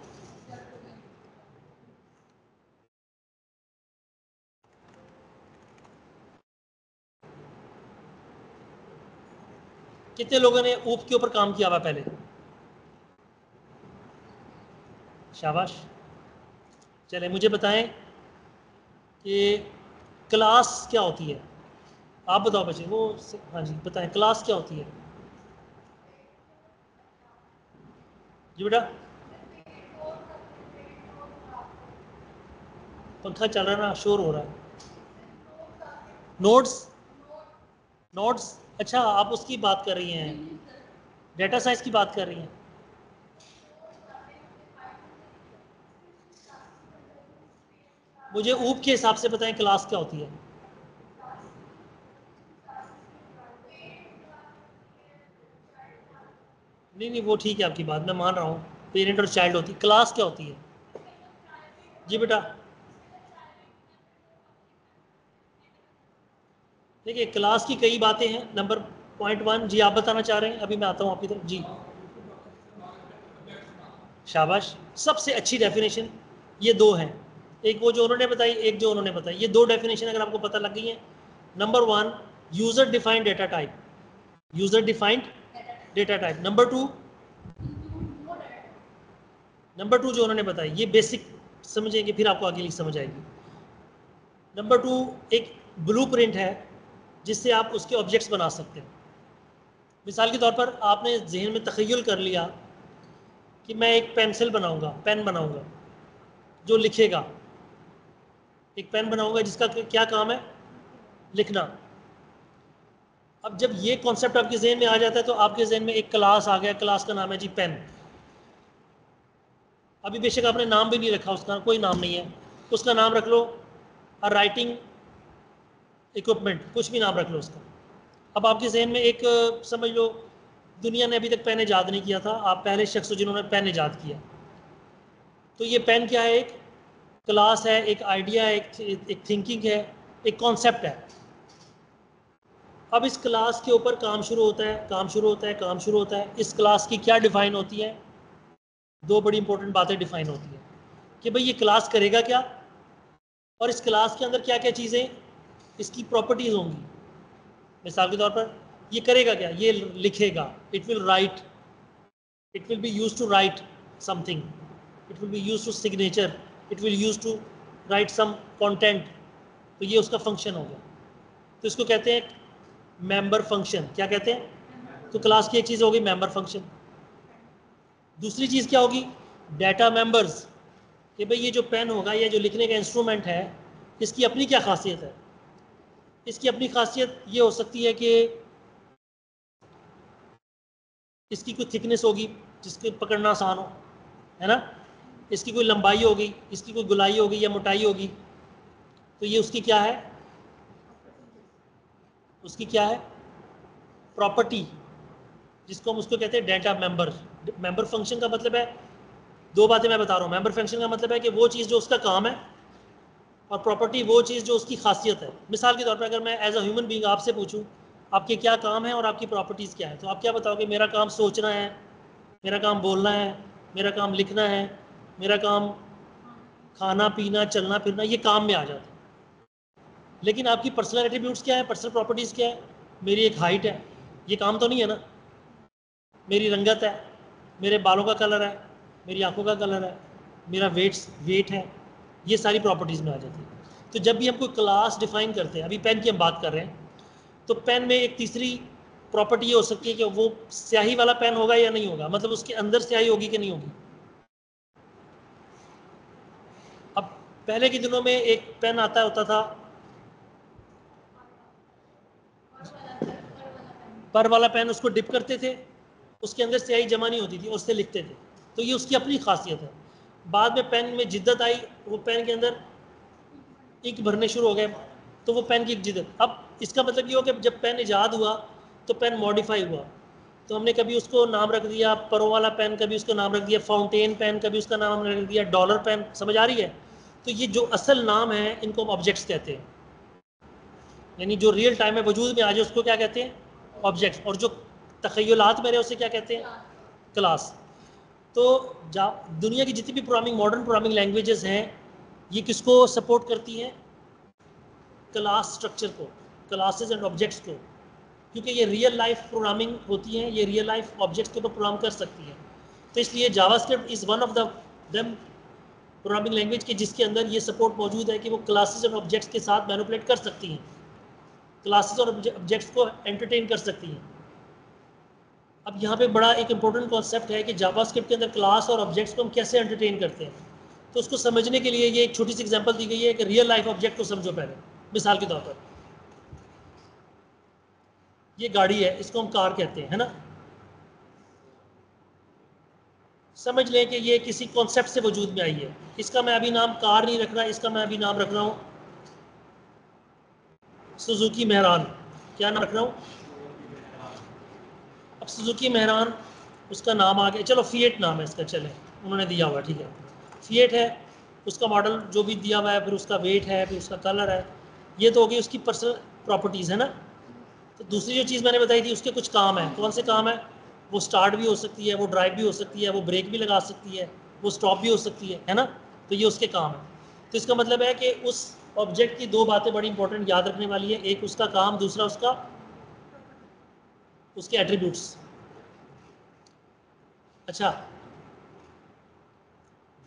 कितने लोगों ने ऊप के ऊपर काम किया हुआ पहले? शाबाश। चले मुझे बताएं कि क्लास क्या होती है। आप बताओ बच्चे वो, हाँ जी बताएं क्लास क्या होती है जी बेटा। पंखा चल रहा है ना, शोर हो रहा है। नोट्स, अच्छा आप उसकी बात कर रही हैं, डेटा साइंस की बात कर रही हैं। मुझे ऊप के हिसाब से बताएं क्लास क्या होती है। नहीं, वो ठीक है आपकी बात, मैं मान रहा हूँ पेरेंट और चाइल्ड होती है। क्लास क्या होती है जी बेटा? देखिए क्लास की कई बातें हैं। नंबर पॉइंट 1 जी आप बताना चाह रहे हैं, अभी मैं आता हूँ आपकी तरफ जी। शाबाश, सबसे अच्छी डेफिनेशन। ये दो हैं, एक वो जो उन्होंने बताई, एक जो उन्होंने बताई। ये दो डेफिनेशन अगर आपको पता लग गई है, number 1 user defined data type, user defined data type. Number 2 जो उन्होंने बताई, ये बेसिक समझेंगे फिर आपको आगे समझ आएगी। नंबर 2 एक ब्लूप्रिंट है जिससे आप उसके ऑब्जेक्ट्स बना सकते हैं। मिसाल के तौर पर आपने जहन में तखय्युल कर लिया कि मैं एक पेंसिल बनाऊँगा, पेन बनाऊँगा जो लिखेगा, एक पेन बनाऊंगा जिसका क्या काम है, लिखना। अब जब ये कॉन्सेप्ट आपके जहन में आ जाता है तो आपके जहन में एक क्लास आ गया, क्लास का नाम है जी पेन। अभी बेशक आपने नाम भी नहीं रखा, उसका कोई नाम नहीं है, उसका नाम रख लो और राइटिंग इक्विपमेंट, कुछ भी नाम रख लो उसका। अब आपके जहन में एक, समझ लो दुनिया ने अभी तक पेन ईजाद नहीं किया था, आप पहले शख्स हो जिन्होंने पेन ईजाद किया। तो ये पेन क्या है, एक क्लास है, एक आइडिया है, एक थिंकिंग है, एक कॉन्सेप्ट है। अब इस क्लास के ऊपर काम शुरू होता है, काम शुरू होता है, काम शुरू होता है। इस क्लास की क्या डिफाइन होती है, दो बड़ी इंपॉर्टेंट बातें डिफाइन होती है कि भाई ये क्लास करेगा क्या और इस क्लास के अंदर क्या क्या चीज़ें, इसकी प्रॉपर्टीज़ होंगी। मिसाल के तौर पर ये करेगा क्या, ये लिखेगा, it will write, it will be use to write something, it will be use to signature, it will use to write some content. तो ये उसका फंक्शन हो गया। तो इसको कहते हैं मेंबर फंक्शन। क्या कहते हैं? तो क्लास की एक चीज़ होगी मेंबर फंक्शन, दूसरी चीज़ क्या होगी, डाटा मेंबर्स। कि भाई ये जो पेन होगा या जो लिखने का इंस्ट्रूमेंट है इसकी अपनी क्या खासियत है? इसकी अपनी खासियत ये हो सकती है कि इसकी कोई थिकनेस होगी जिसको पकड़ना आसान हो, है ना, इसकी कोई लंबाई होगी, इसकी कोई गुलाई होगी या मोटाई होगी। तो ये उसकी क्या है, उसकी क्या है प्रॉपर्टी, जिसको हम उसको कहते हैं डाटा मेंबर। मेंबर फंक्शन का मतलब है, दो बातें मैं बता रहा हूँ, मेंबर फंक्शन का मतलब है कि वो चीज़ जो उसका काम है, और प्रॉपर्टी वो चीज़ जो उसकी खासियत है। मिसाल के तौर पर अगर मैं एज अ ह्यूमन बीइंग आपसे पूछूं आपके क्या काम है और आपकी प्रॉपर्टीज़ क्या है, तो आप क्या बताओगे? मेरा काम सोचना है, मेरा काम बोलना है, मेरा काम लिखना है, मेरा काम खाना पीना चलना फिरना, ये काम में आ जाता है। लेकिन आपकी पर्सनल एट्रीब्यूट्स क्या है, पर्सनल प्रॉपर्टीज़ क्या है? मेरी एक हाइट है, ये काम तो नहीं है ना, मेरी रंगत है, मेरे बालों का कलर है, मेरी आंखों का कलर है, मेरा वेट है, ये सारी प्रॉपर्टीज़ में आ जाती है। तो जब भी हम कोई क्लास डिफाइन करते हैं, अभी पेन की हम बात कर रहे हैं, तो पेन में एक तीसरी प्रॉपर्टी ये हो सकती है कि वो स्याही वाला पेन होगा या नहीं होगा, मतलब उसके अंदर स्याही होगी कि नहीं होगी। अब पहले के दिनों में एक पेन आता होता था, पर वाला पेन, उसको डिप करते थे, उसके अंदर स्याही जमा नहीं होती थी और उससे लिखते थे। तो ये उसकी अपनी खासियत है। बाद में पेन में जिद्दत आई, वो पेन के अंदर इंक भरने शुरू हो गए, तो वो पेन की एक जिद्दत। अब इसका मतलब ये हो कि जब पेन ईजाद हुआ तो पेन मॉडिफाई हुआ, तो हमने कभी उसको नाम रख दिया परों वाला पेन, कभी उसका नाम रख दिया फाउंटेन पेन, कभी उसका नाम हमने रख दिया डॉलर पेन। समझ आ रही है? तो ये जो असल नाम है इनको हम ऑब्जेक्ट्स कहते हैं, यानी जो रियल टाइम में वजूद में आ जाए उसको क्या कहते हैं, ऑब्जेक्ट्स। और जो तखयलात में रहे उसे क्या कहते हैं, क्लास। तो दुनिया की जितनी भी प्रोग्रामिंग, मॉडर्न प्रोग्रामिंग लैंग्वेजेस हैं, ये किसको सपोर्ट करती हैं, क्लास स्ट्रक्चर को, क्लासेस एंड ऑब्जेक्ट्स को, क्योंकि ये रियल लाइफ प्रोग्रामिंग होती हैं, ये रियल लाइफ ऑब्जेक्ट्स के ऊपर प्रोग्राम कर सकती हैं। तो इसलिए JavaScript is one of them programming language के जिसके अंदर ये सपोर्ट मौजूद है कि वो क्लासेस एंड ऑब्जेक्ट्स के साथ मैनिपुलेट कर सकती हैं, क्लासेस और ऑब्जेक्ट्स को एंटरटेन कर सकती हैं। अब यहाँ पे बड़ा एक इम्पोर्टेंट कॉन्सेप्ट है कि जावास्क्रिप्ट के अंदर क्लास और ऑब्जेक्ट्स को हम कैसे एंटरटेन करते हैं। तो उसको समझने के लिए ये एक छोटी सी एग्जांपल दी गई है कि रियल लाइफ ऑब्जेक्ट को समझो। पहले मिसाल के तौर पर ये गाड़ी है, इसको हम कार कहते हैं, है ना। समझ लें कि ये किसी कॉन्सेप्ट से वजूद में आई है। इसका मैं अभी नाम कार नहीं रख रहा, इसका मैं अभी नाम रख रहा हूँ सुजुकी मेहरान। क्या नाम रख रहा हूँ? सुजुकी मेहरान उसका नाम आ गया। चलो फिएट नाम है इसका, चले उन्होंने दिया हुआ, ठीक है, फिएट है उसका मॉडल जो भी दिया हुआ है, फिर उसका वेट है, फिर उसका कलर है। ये तो हो गई उसकी पर्सनल प्रॉपर्टीज़, है ना। तो दूसरी जो चीज़ मैंने बताई थी उसके कुछ काम है। कौन से काम है? वो स्टार्ट भी हो सकती है, वो ड्राइव भी हो सकती है, वो ब्रेक भी लगा सकती है, वो स्टॉप भी हो सकती है ना। तो ये उसके काम है। तो इसका मतलब है कि उस ऑब्जेक्ट की दो बातें बड़ी इंपॉर्टेंट याद रखने वाली है, एक उसका काम, दूसरा उसका उसके एट्रीब्यूट्स। अच्छा,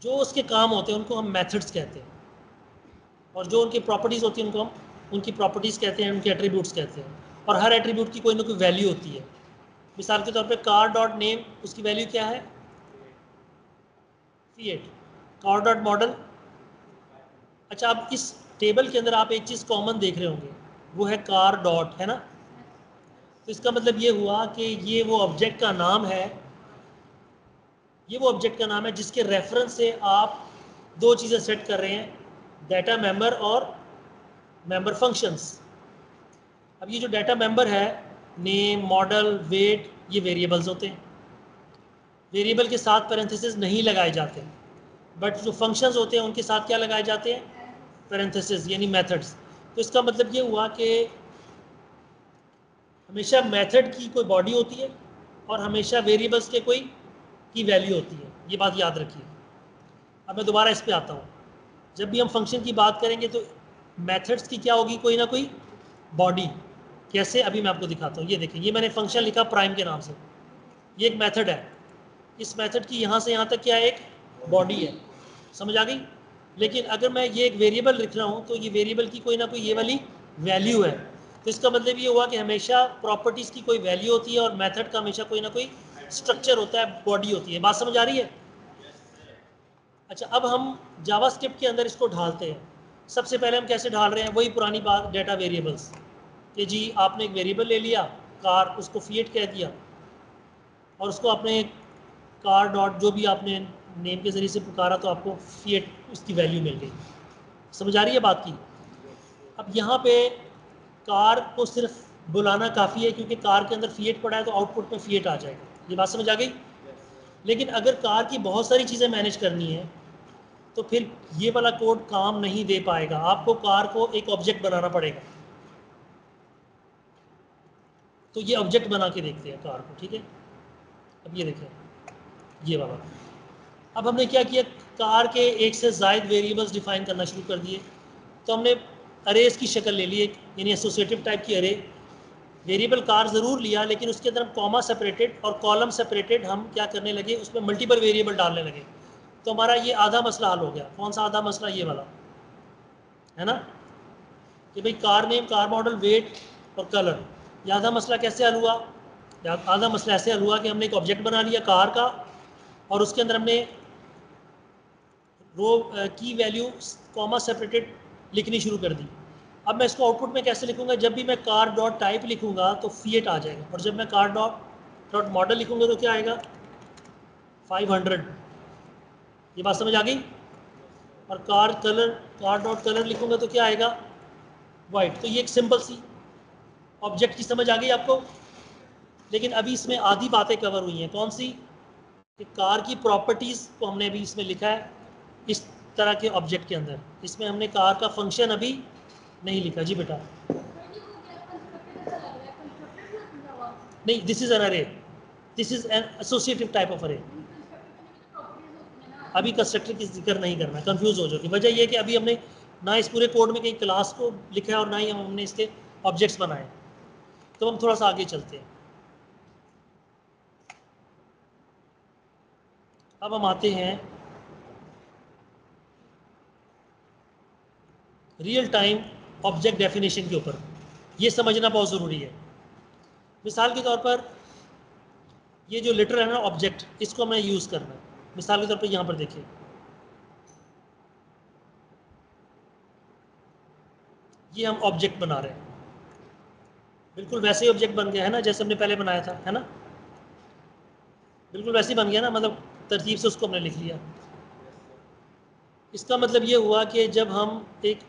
जो उसके काम होते हैं उनको हम मेथड्स कहते हैं, और जो उनकी प्रॉपर्टीज़ होती हैं उनको हम उनकी प्रॉपर्टीज़ कहते हैं, उनके एट्रीब्यूट्स कहते हैं। और हर एट्रीब्यूट की कोई ना कोई वैल्यू होती है। मिसाल के तौर पे कार डॉट नेम, उसकी वैल्यू क्या है, फिएट। Car dot model. अच्छा, अब इस टेबल के अंदर आप एक चीज़ कॉमन देख रहे होंगे, वो है कार डॉट, है ना। तो इसका मतलब ये हुआ कि ये वो ऑब्जेक्ट का नाम है, ये वो ऑब्जेक्ट का नाम है जिसके रेफरेंस से आप दो चीज़ें सेट कर रहे हैं, डाटा मेंबर और मेंबर फंक्शंस। अब ये जो डाटा मेंबर है, नेम, मॉडल, वेट, ये वेरिएबल्स होते हैं। वेरिएबल के साथ पैरेंथेसिस नहीं लगाए जाते, बट जो फंक्शंस होते हैं उनके साथ क्या लगाए जाते हैं, पैरेंथेसिस, यानी मेथड्स। तो इसका मतलब ये हुआ कि हमेशा मेथड की कोई बॉडी होती है और हमेशा वेरिएबल्स के कोई की वैल्यू होती है। ये बात याद रखिए। अब मैं दोबारा इस पे आता हूँ। जब भी हम फंक्शन की बात करेंगे तो मेथड्स की क्या होगी, कोई ना कोई बॉडी, कैसे, अभी मैं आपको दिखाता हूँ। ये देखिए, ये मैंने फंक्शन लिखा प्राइम के नाम से, ये एक मेथड है। इस मेथड की यहाँ से यहाँ तक क्या एक बॉडी है, समझ आ गई। लेकिन अगर मैं ये एक वेरिएबल लिख रहा हूँ तो ये वेरिएबल की कोई ना कोई ये वाली वैल्यू है, तो इसका मतलब ये हुआ कि हमेशा प्रॉपर्टीज़ की कोई वैल्यू होती है और मेथड का हमेशा कोई ना कोई स्ट्रक्चर होता है, बॉडी होती है। बात समझ आ रही है। अच्छा, अब हम जावास्क्रिप्ट के अंदर इसको ढालते हैं। सबसे पहले हम कैसे ढाल रहे हैं, वही पुरानी बात, डेटा वेरिएबल्स। कि जी आपने एक वेरिएबल ले लिया कार, उसको फीएट कह दिया और उसको आपने कार डॉट जो भी आपने नेम के ज़रिए से पुकारा तो आपको फीएट उसकी वैल्यू मिल गई। समझ आ रही है बात की। अब यहाँ पे कार को सिर्फ बुलाना काफ़ी है क्योंकि कार के अंदर फीएट पड़ा है तो आउटपुट में फीएट आ जाएगा। ये बात समझ आ गई। लेकिन अगर कार की बहुत सारी चीज़ें मैनेज करनी है तो फिर ये वाला कोड काम नहीं दे पाएगा। आपको कार को एक ऑब्जेक्ट बनाना पड़ेगा। तो ये ऑब्जेक्ट बना के देखते हैं कार को, ठीक है। अब ये देखें, ये वाला। अब हमने क्या किया, कार के एक से ज़ायद वेरिएबल्स डिफाइन करना शुरू कर दिए। तो हमने अरेज की शक्ल ले ली, यानी एसोसिएटिव टाइप की अरे। वेरिएबल कार ज़रूर लिया लेकिन उसके अंदर हम कॉमा सेपरेटेड और कॉलम सेपरेटेड हम क्या करने लगे, उसमें मल्टीपल वेरिएबल डालने लगे। तो हमारा ये आधा मसला हल हो गया। कौन सा आधा मसला, ये वाला है ना, कि भाई car name, car model, weight और कलर। ये आधा मसला कैसे हल हुआ, आधा मसला ऐसे हल हुआ कि हमने एक ऑब्जेक्ट बना लिया कार का और उसके अंदर हमने रो की वैल्यू कॉमा सेपरेटेड लिखनी शुरू कर दी। अब मैं इसको आउटपुट में कैसे लिखूंगा, जब भी मैं कार डॉट टाइप लिखूंगा तो फीएट आ जाएगा और जब मैं कार डॉट मॉडल लिखूंगा तो क्या आएगा, 500। ये बात समझ आ गई। और car colour, car dot colour लिखूंगा तो क्या आएगा, वाइट। तो ये एक सिंपल सी ऑब्जेक्ट की समझ आ गई आपको। लेकिन अभी इसमें आधी बातें कवर हुई हैं। कौन सी, कि कार की प्रॉपर्टीज़ को हमने अभी इसमें लिखा है इस तरह के ऑब्जेक्ट के अंदर। इसमें हमने कार का फंक्शन अभी नहीं लिखा। जी बेटा, नहीं, this is an array, this is an associative type of array. अभी कंस्ट्रक्टर की जिक्र नहीं करना, कंफ्यूज हो जाओगे। वजह यह कि अभी हमने ना इस पूरे कोड में कहीं क्लास को लिखा है और ना ही हमने इसके ऑब्जेक्ट्स बनाए। तो हम थोड़ा सा आगे चलते हैं। अब हम आते हैं रियल टाइम ऑब्जेक्ट डेफिनेशन के ऊपर। ये समझना बहुत ज़रूरी है। मिसाल के तौर पर ये जो लेटर है ना ऑब्जेक्ट, इसको हमें यूज़ करना है। मिसाल के तौर पर यहाँ पर देखिए, ये हम ऑब्जेक्ट बना रहे हैं, बिल्कुल वैसे ही ऑब्जेक्ट बन गया है ना जैसे हमने पहले बनाया था, है ना, बिल्कुल वैसे ही बन गया ना, मतलब तरतीब से उसको हमने लिख लिया। इसका मतलब ये हुआ कि जब हम एक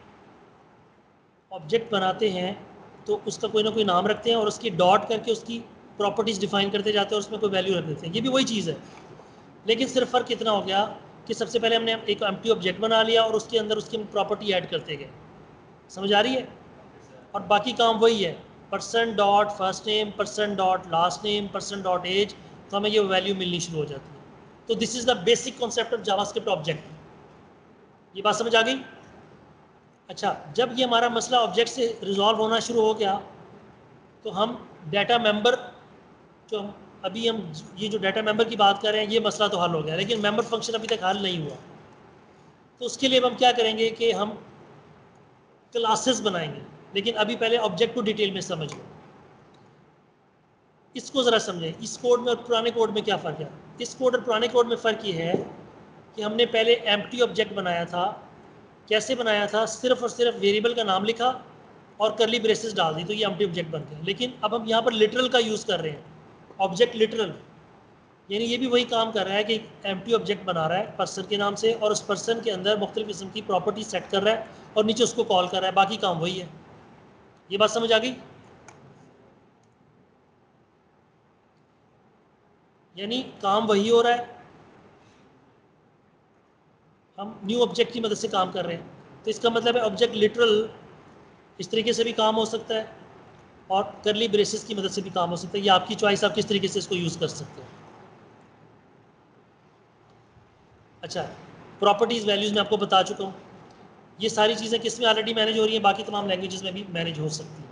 ऑब्जेक्ट बनाते हैं तो उसका कोई ना कोई नाम रखते हैं और उसकी डॉट करके उसकी प्रॉपर्टीज़ डिफाइन करते जाते हैं और उसमें कोई वैल्यू रख देते हैं। ये भी वही चीज़ है, लेकिन सिर्फ फ़र्क इतना हो गया कि सबसे पहले हमने एक एम्प्टी ऑब्जेक्ट बना लिया और उसके अंदर उसकी प्रॉपर्टी ऐड करते गए। समझ आ रही है। और बाकी काम वही है, person dot first name, person dot last name, person dot age, तो हमें ये वैल्यू मिलनी शुरू हो जाती है। तो this is the basic concept of JavaScript object. ये बात समझ आ गई। अच्छा, जब ये हमारा मसला ऑब्जेक्ट से रिजॉल्व होना शुरू हो गया तो हम डाटा मेंबर, जो अभी हम ये जो डाटा मेंबर की बात कर रहे हैं, ये मसला तो हल हो गया लेकिन मेंबर फंक्शन अभी तक हल नहीं हुआ। तो उसके लिए हम क्या करेंगे कि हम क्लासेस बनाएंगे। लेकिन अभी पहले ऑब्जेक्ट को डिटेल में समझ लो, इसको ज़रा समझें। इस कोड में और पुराने कोड में क्या फ़र्क है। इस कोड और पुराने कोड में फ़र्क ये है कि हमने पहले एम्प्टी ऑब्जेक्ट बनाया था। कैसे बनाया था, सिर्फ और सिर्फ वेरिएबल का नाम लिखा और करली ब्रेसेस डाल दी तो ये एम्प्टी ऑब्जेक्ट बन गया। लेकिन अब हम यहाँ पर लिटरल का यूज़ कर रहे हैं, ऑब्जेक्ट लिटरल, यानी ये भी वही काम कर रहा है कि एम्प्टी ऑब्जेक्ट बना रहा है पर्सन के नाम से और उस पर्सन के अंदर मुख्तलिफ़ किस्म की प्रॉपर्टी सेट कर रहा है और नीचे उसको कॉल कर रहा है। बाकी काम वही है। ये बात समझ आ गई। यानी काम वही हो रहा है, हम न्यू ऑब्जेक्ट की मदद से काम कर रहे हैं। तो इसका मतलब है ऑब्जेक्ट लिटरल इस तरीके से भी काम हो सकता है और करली ब्रेसेस की मदद से भी काम हो सकता है। ये आपकी चॉइस, आप किस तरीके से इसको यूज़ कर सकते हैं। अच्छा, प्रॉपर्टीज़ वैल्यूज़ मैं आपको बता चुका हूँ। ये सारी चीज़ें किस में ऑलरेडी मैनेज हो रही हैं, बाकी तमाम लैंग्वेजेस में भी मैनेज हो सकती हैं।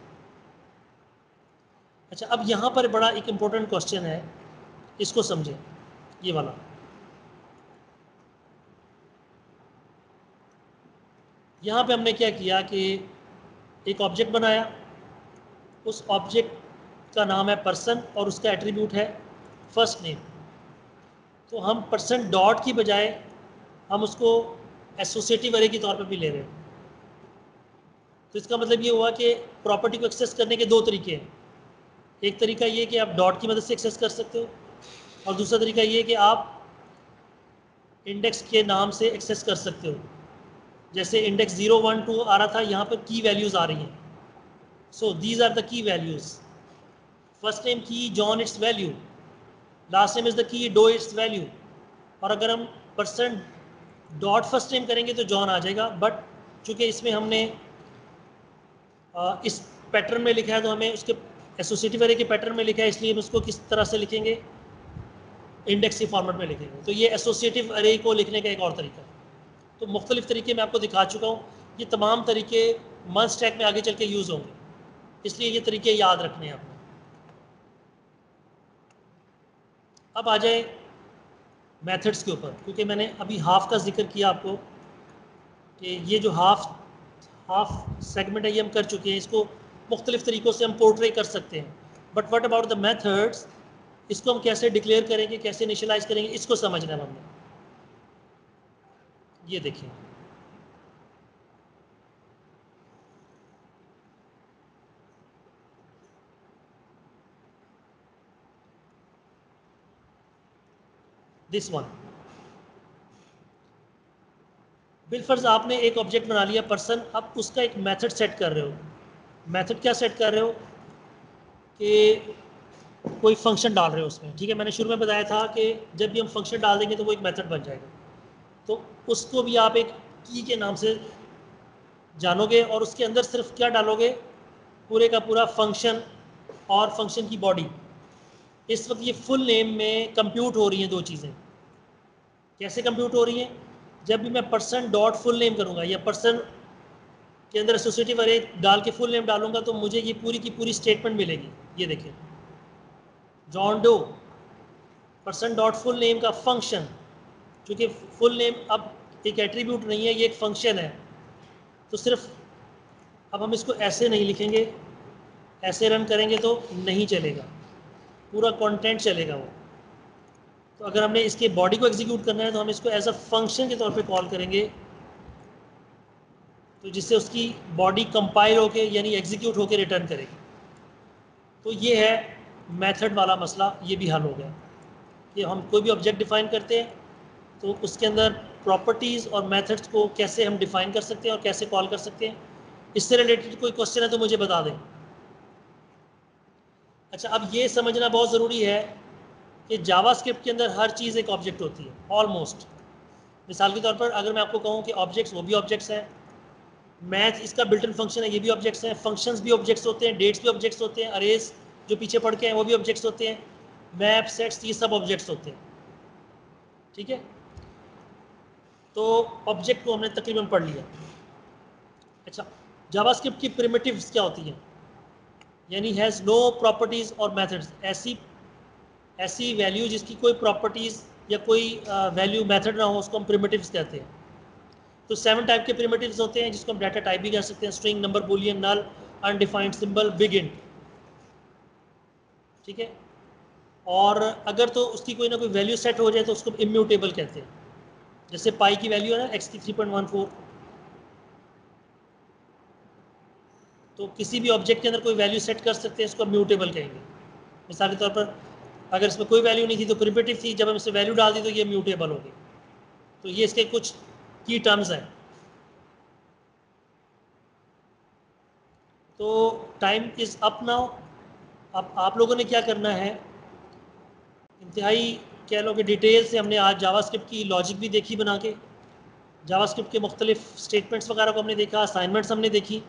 अच्छा, अब यहाँ पर बड़ा एक इम्पोर्टेंट क्वेश्चन है, इसको समझें, ये वाला। यहाँ पे हमने क्या किया कि एक ऑब्जेक्ट बनाया, उस ऑब्जेक्ट का नाम है पर्सन और उसका एट्रीब्यूट है फर्स्ट नेम। तो हम पर्सन डॉट की बजाय हम उसको एसोसिएटिव अरे के तौर पर भी ले रहे हैं। तो इसका मतलब ये हुआ कि प्रॉपर्टी को एक्सेस करने के दो तरीके हैं। एक तरीका ये कि आप डॉट की मदद से एक्सेस कर सकते हो और दूसरा तरीका ये कि आप इंडेक्स के नाम से एक्सेस कर सकते हो। जैसे इंडेक्स 0, 1, 2 आ रहा था, यहाँ पर की वैल्यूज़ आ रही हैं। So these are the key values, first name key John its value, last name is the key Doe its value. और अगर हम पर्सन डॉट फर्स्ट नेम करेंगे तो जॉन आ जाएगा, बट चूँकि इसमें हमने इस पैटर्न में लिखा है, तो हमें उसके एसोसिएटिव अरे के पैटर्न में लिखा है, इसलिए हम उसको किस तरह से लिखेंगे, इंडेक्स के फॉर्मेट में लिखेंगे। तो ये एसोसिएटिव अरे को लिखने का एक और तरीका है। तो मुख्तलिफ तरीके मैं आपको दिखा चुका हूँ, ये तमाम तरीके मन स्टैक में आगे चल के यूज़ होंगे, इसलिए ये तरीके याद रखने हैं आपको। अब आ जाए मेथड्स के ऊपर, क्योंकि मैंने अभी हाफ का जिक्र किया आपको कि ये जो हाफ सेगमेंट है ये हम कर चुके हैं, इसको मुख्तलिफ तरीक़ों से हम पोर्ट्रे कर सकते हैं। But what about the methods, इसको हम कैसे डिक्लेयर करेंगे, कैसे इनिशियलाइज करेंगे, इसको समझना है हमने। ये देखिए, दिस वन बिलफर्ज आपने एक ऑब्जेक्ट बना लिया पर्सन, अब उसका एक मेथड सेट कर रहे हो। मेथड क्या सेट कर रहे हो कि कोई फंक्शन डाल रहे हो उसमें, ठीक है। मैंने शुरू में बताया था कि जब भी हम फंक्शन डाल देंगे तो वो एक मेथड बन जाएगा। तो उसको भी आप एक की के नाम से जानोगे और उसके अंदर सिर्फ क्या डालोगे, पूरे का पूरा फंक्शन और फंक्शन की बॉडी। इस वक्त ये फुल नेम में कंप्यूट हो रही हैं दो चीज़ें। कैसे कंप्यूट हो रही हैं? जब भी मैं पर्सन डॉट फुल नेम करूँगा या पर्सन के अंदर एसोसिएटिव अरे डाल के फुल नेम डालूंगा तो मुझे ये पूरी की पूरी स्टेटमेंट मिलेगी। ये देखिए, John Doe person dot full name का फंक्शन, क्योंकि फुल नेम अब एक एट्रीब्यूट नहीं है, ये एक फंक्शन है। तो सिर्फ अब हम इसको ऐसे नहीं लिखेंगे, ऐसे रन करेंगे तो नहीं चलेगा, पूरा कंटेंट चलेगा वो। तो अगर हमने इसके बॉडी को एग्जीक्यूट करना है तो हम इसको एज अ फंक्शन के तौर पे कॉल करेंगे, तो जिससे उसकी बॉडी कंपाइल होके यानी एग्जीक्यूट होके रिटर्न करेगी। तो ये है मेथड वाला मसला, ये भी हल हो गया कि हम कोई भी ऑब्जेक्ट डिफाइन करते हैं तो उसके अंदर प्रॉपर्टीज़ और मेथड्स को कैसे हम डिफ़ाइन कर सकते हैं और कैसे कॉल कर सकते हैं। इससे रिलेटेड कोई क्वेश्चन है तो मुझे बता दें। अच्छा, अब ये समझना बहुत ज़रूरी है कि जावास्क्रिप्ट के अंदर हर चीज़ एक ऑब्जेक्ट होती है, ऑलमोस्ट। मिसाल के तौर पर अगर मैं आपको कहूँ कि ऑब्जेक्ट्स, वो भी ऑब्जेक्ट्स हैं, मैथ इसका बिल्ट इन फंक्शन है, ये भी ऑब्जेक्ट्स हैं, फंक्शंस भी ऑब्जेक्ट्स होते हैं, डेट्स भी ऑब्जेक्ट्स होते हैं, अरेज जो पीछे पढ़ के हैं वो भी ऑब्जेक्ट्स होते हैं, मैप सेट्स ये सब ऑब्जेक्ट्स होते हैं, ठीक है। तो ऑब्जेक्ट को हमने तकरीबन पढ़ लिया। अच्छा, जावास्क्रिप्ट की प्रिमिटिव्स क्या होती हैं, यानी हैज़ नो प्रॉपर्टीज़ और मेथड्स, ऐसी वैल्यू जिसकी कोई प्रॉपर्टीज़ या कोई वैल्यू मेथड ना हो, उसको हम प्रिमिटिव्स कहते हैं। तो 7 टाइप के प्रिमिटिव्स होते हैं जिसको हम डाटा टाइप भी कह सकते हैं, string, number, boolean, null, undefined symbol, big int, ठीक है। और अगर तो उसकी कोई ना कोई वैल्यू सेट हो जाए तो उसको इम्यूटेबल कहते हैं, जैसे पाई की वैल्यू है ना एक्स की 3.14। तो किसी भी ऑब्जेक्ट के अंदर कोई वैल्यू सेट कर सकते हैं, इसको म्यूटेबल कहेंगे। मिसाल के तौर पर अगर इसमें कोई वैल्यू नहीं थी तो प्रिमिटिव थी, जब हम इसे वैल्यू डाल दी तो ये म्यूटेबल हो गई। तो ये इसके कुछ की टर्म्स हैं। तो टाइम इज़ अप नाउ। अब आप लोगों ने क्या करना है, इंतहाई कह लो कि डिटेल से हमने आज जावास्क्रिप्ट की लॉजिक भी देखी बना के, जावास्क्रिप्ट के मुख्तलिफ स्टेटमेंट्स वगैरह को हमने देखा, असाइनमेंट्स हमने देखी।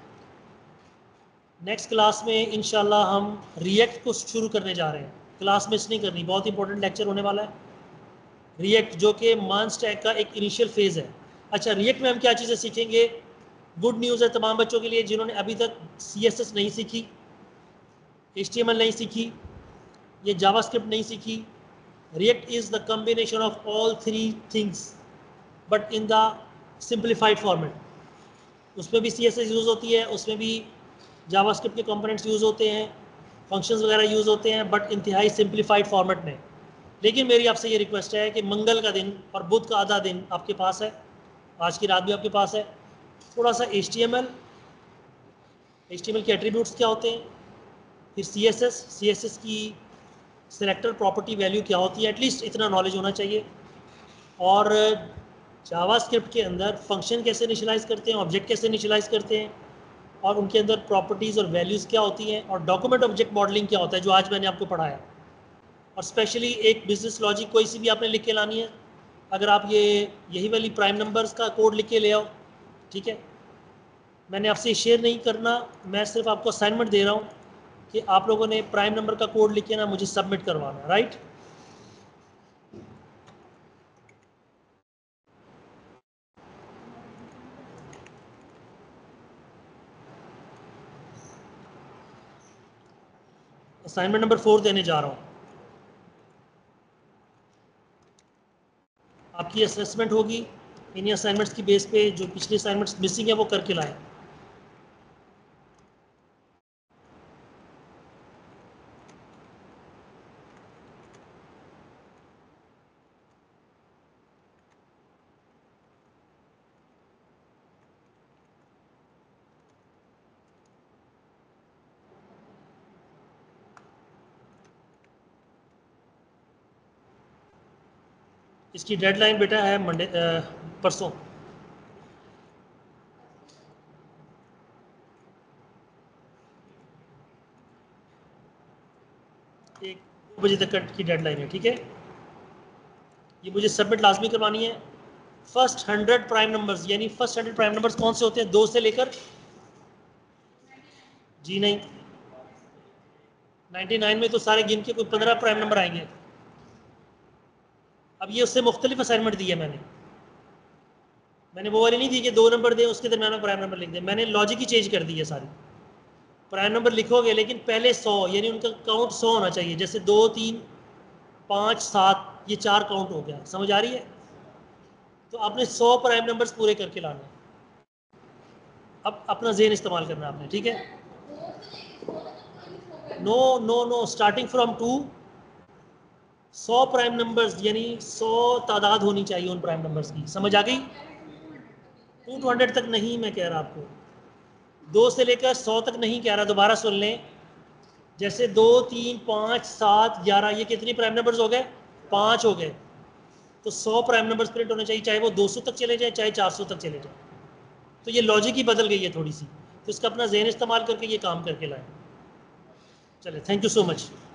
नेक्स्ट क्लास में इंशाल्लाह हम रिएक्ट को शुरू करने जा रहे हैं, क्लास मिस नहीं करनी, बहुत इंपॉर्टेंट लेक्चर होने वाला है। रिएक्ट जो कि मान स्टैक का एक इनिशियल फेज़ है। अच्छा, रिएक्ट में हम क्या चीज़ें सीखेंगे? गुड न्यूज़ है तमाम बच्चों के लिए जिन्होंने अभी तक CSS नहीं सीखी, HTML नहीं सीखी, ये जावास्क्रिप्ट नहीं सीखी. React is the combination of all three things, but in the simplified format. उसमें भी CSS यूज़ होती है, उसमें भी जावास्क्रिप्ट के कंपोनेंट्स यूज़ होते हैं, फंक्शंस वगैरह यूज़ होते हैं, बट इंतहाई सिंप्लीफाइड फॉर्मेट में. लेकिन मेरी आपसे ये रिक्वेस्ट है कि मंगल का दिन और बुध का आधा दिन आपके पास है, आज की रात भी आपके पास है. थोड़ा सा HTML के एट्रीब्यूट्स क्या होते हैं, फिर CSS की सेलेक्टर प्रॉपर्टी वैल्यू क्या होती है, एटलीस्ट इतना नॉलेज होना चाहिए. और जावास्क्रिप्ट के अंदर फंक्शन कैसे इनिशियलाइज़ करते हैं, ऑब्जेक्ट कैसे इनिशियलाइज़ करते हैं, और उनके अंदर प्रॉपर्टीज़ और वैल्यूज़ क्या होती हैं, और डॉक्यूमेंट ऑब्जेक्ट मॉडलिंग क्या होता है जो आज मैंने आपको पढ़ाया. और स्पेशली एक बिजनेस लॉजिक कोई सी भी आपने लिख के लानी है. अगर आप यही वाली प्राइम नंबर्स का कोड लिख के ले आओ, ठीक है, मैंने आपसे शेयर नहीं करना, मैं सिर्फ आपको असाइनमेंट दे रहा हूँ कि आप लोगों ने प्राइम नंबर का कोड लिख के ना मुझे सबमिट करवाना, राइट. असाइनमेंट नंबर 4 देने जा रहा हूँ. आपकी असेसमेंट होगी, इन्हीं असाइनमेंट्स की बेस पे जो पिछले असाइनमेंट्स मिसिंग है वो करके लाएं. इसकी डेडलाइन बेटा है मंडे परसों. एक 2 बजे तक की डेडलाइन है, ठीक है. ये मुझे सबमिट लाजमी करवानी है. फर्स्ट 100 प्राइम नंबर्स, यानी फर्स्ट 100 प्राइम नंबर्स कौन से होते हैं, 2 से लेकर जी नहीं 99 में तो सारे गिन के कोई 15 प्राइम नंबर आएंगे. अब ये उससे मुख्तलिफ असाइनमेंट दी है मैंने वो वाली नहीं दी कि 2 नंबर दें उसके दरम्यान में प्राइम नंबर लिख दें. मैंने लॉजिक ही चेंज कर दी है सारी. प्राइम नंबर लिखोगे लेकिन पहले 100, यानी उनका काउंट 100 होना चाहिए. जैसे 2, 3, 5, 7 ये 4 काउंट हो गया, समझ आ रही है. तो आपने 100 प्राइम नंबर्स पूरे करके लाने. अब अपना जहन इस्तेमाल करना आपने, ठीक है. No starting from 2. 100 prime numbers यानी 100 तादाद होनी चाहिए उन प्राइम नंबर्स की, समझ आ गई. 200 तक नहीं, मैं कह रहा आपको 2 से लेकर 100 तक नहीं कह रहा, दोबारा सुन लें. जैसे 2, 3, 5, 7, 11 ये कितने प्राइम नंबर्स हो गए, 5 हो गए. तो 100 प्राइम नंबर्स प्रिंट होने चाहिए, चाहे वो 200 तक चले जाए चाहे 400 तक चले जाए. तो ये लॉजिक ही बदल गई है थोड़ी सी, तो इसका अपना जहन इस्तेमाल करके ये काम करके लाए. चले, थैंक यू सो मच.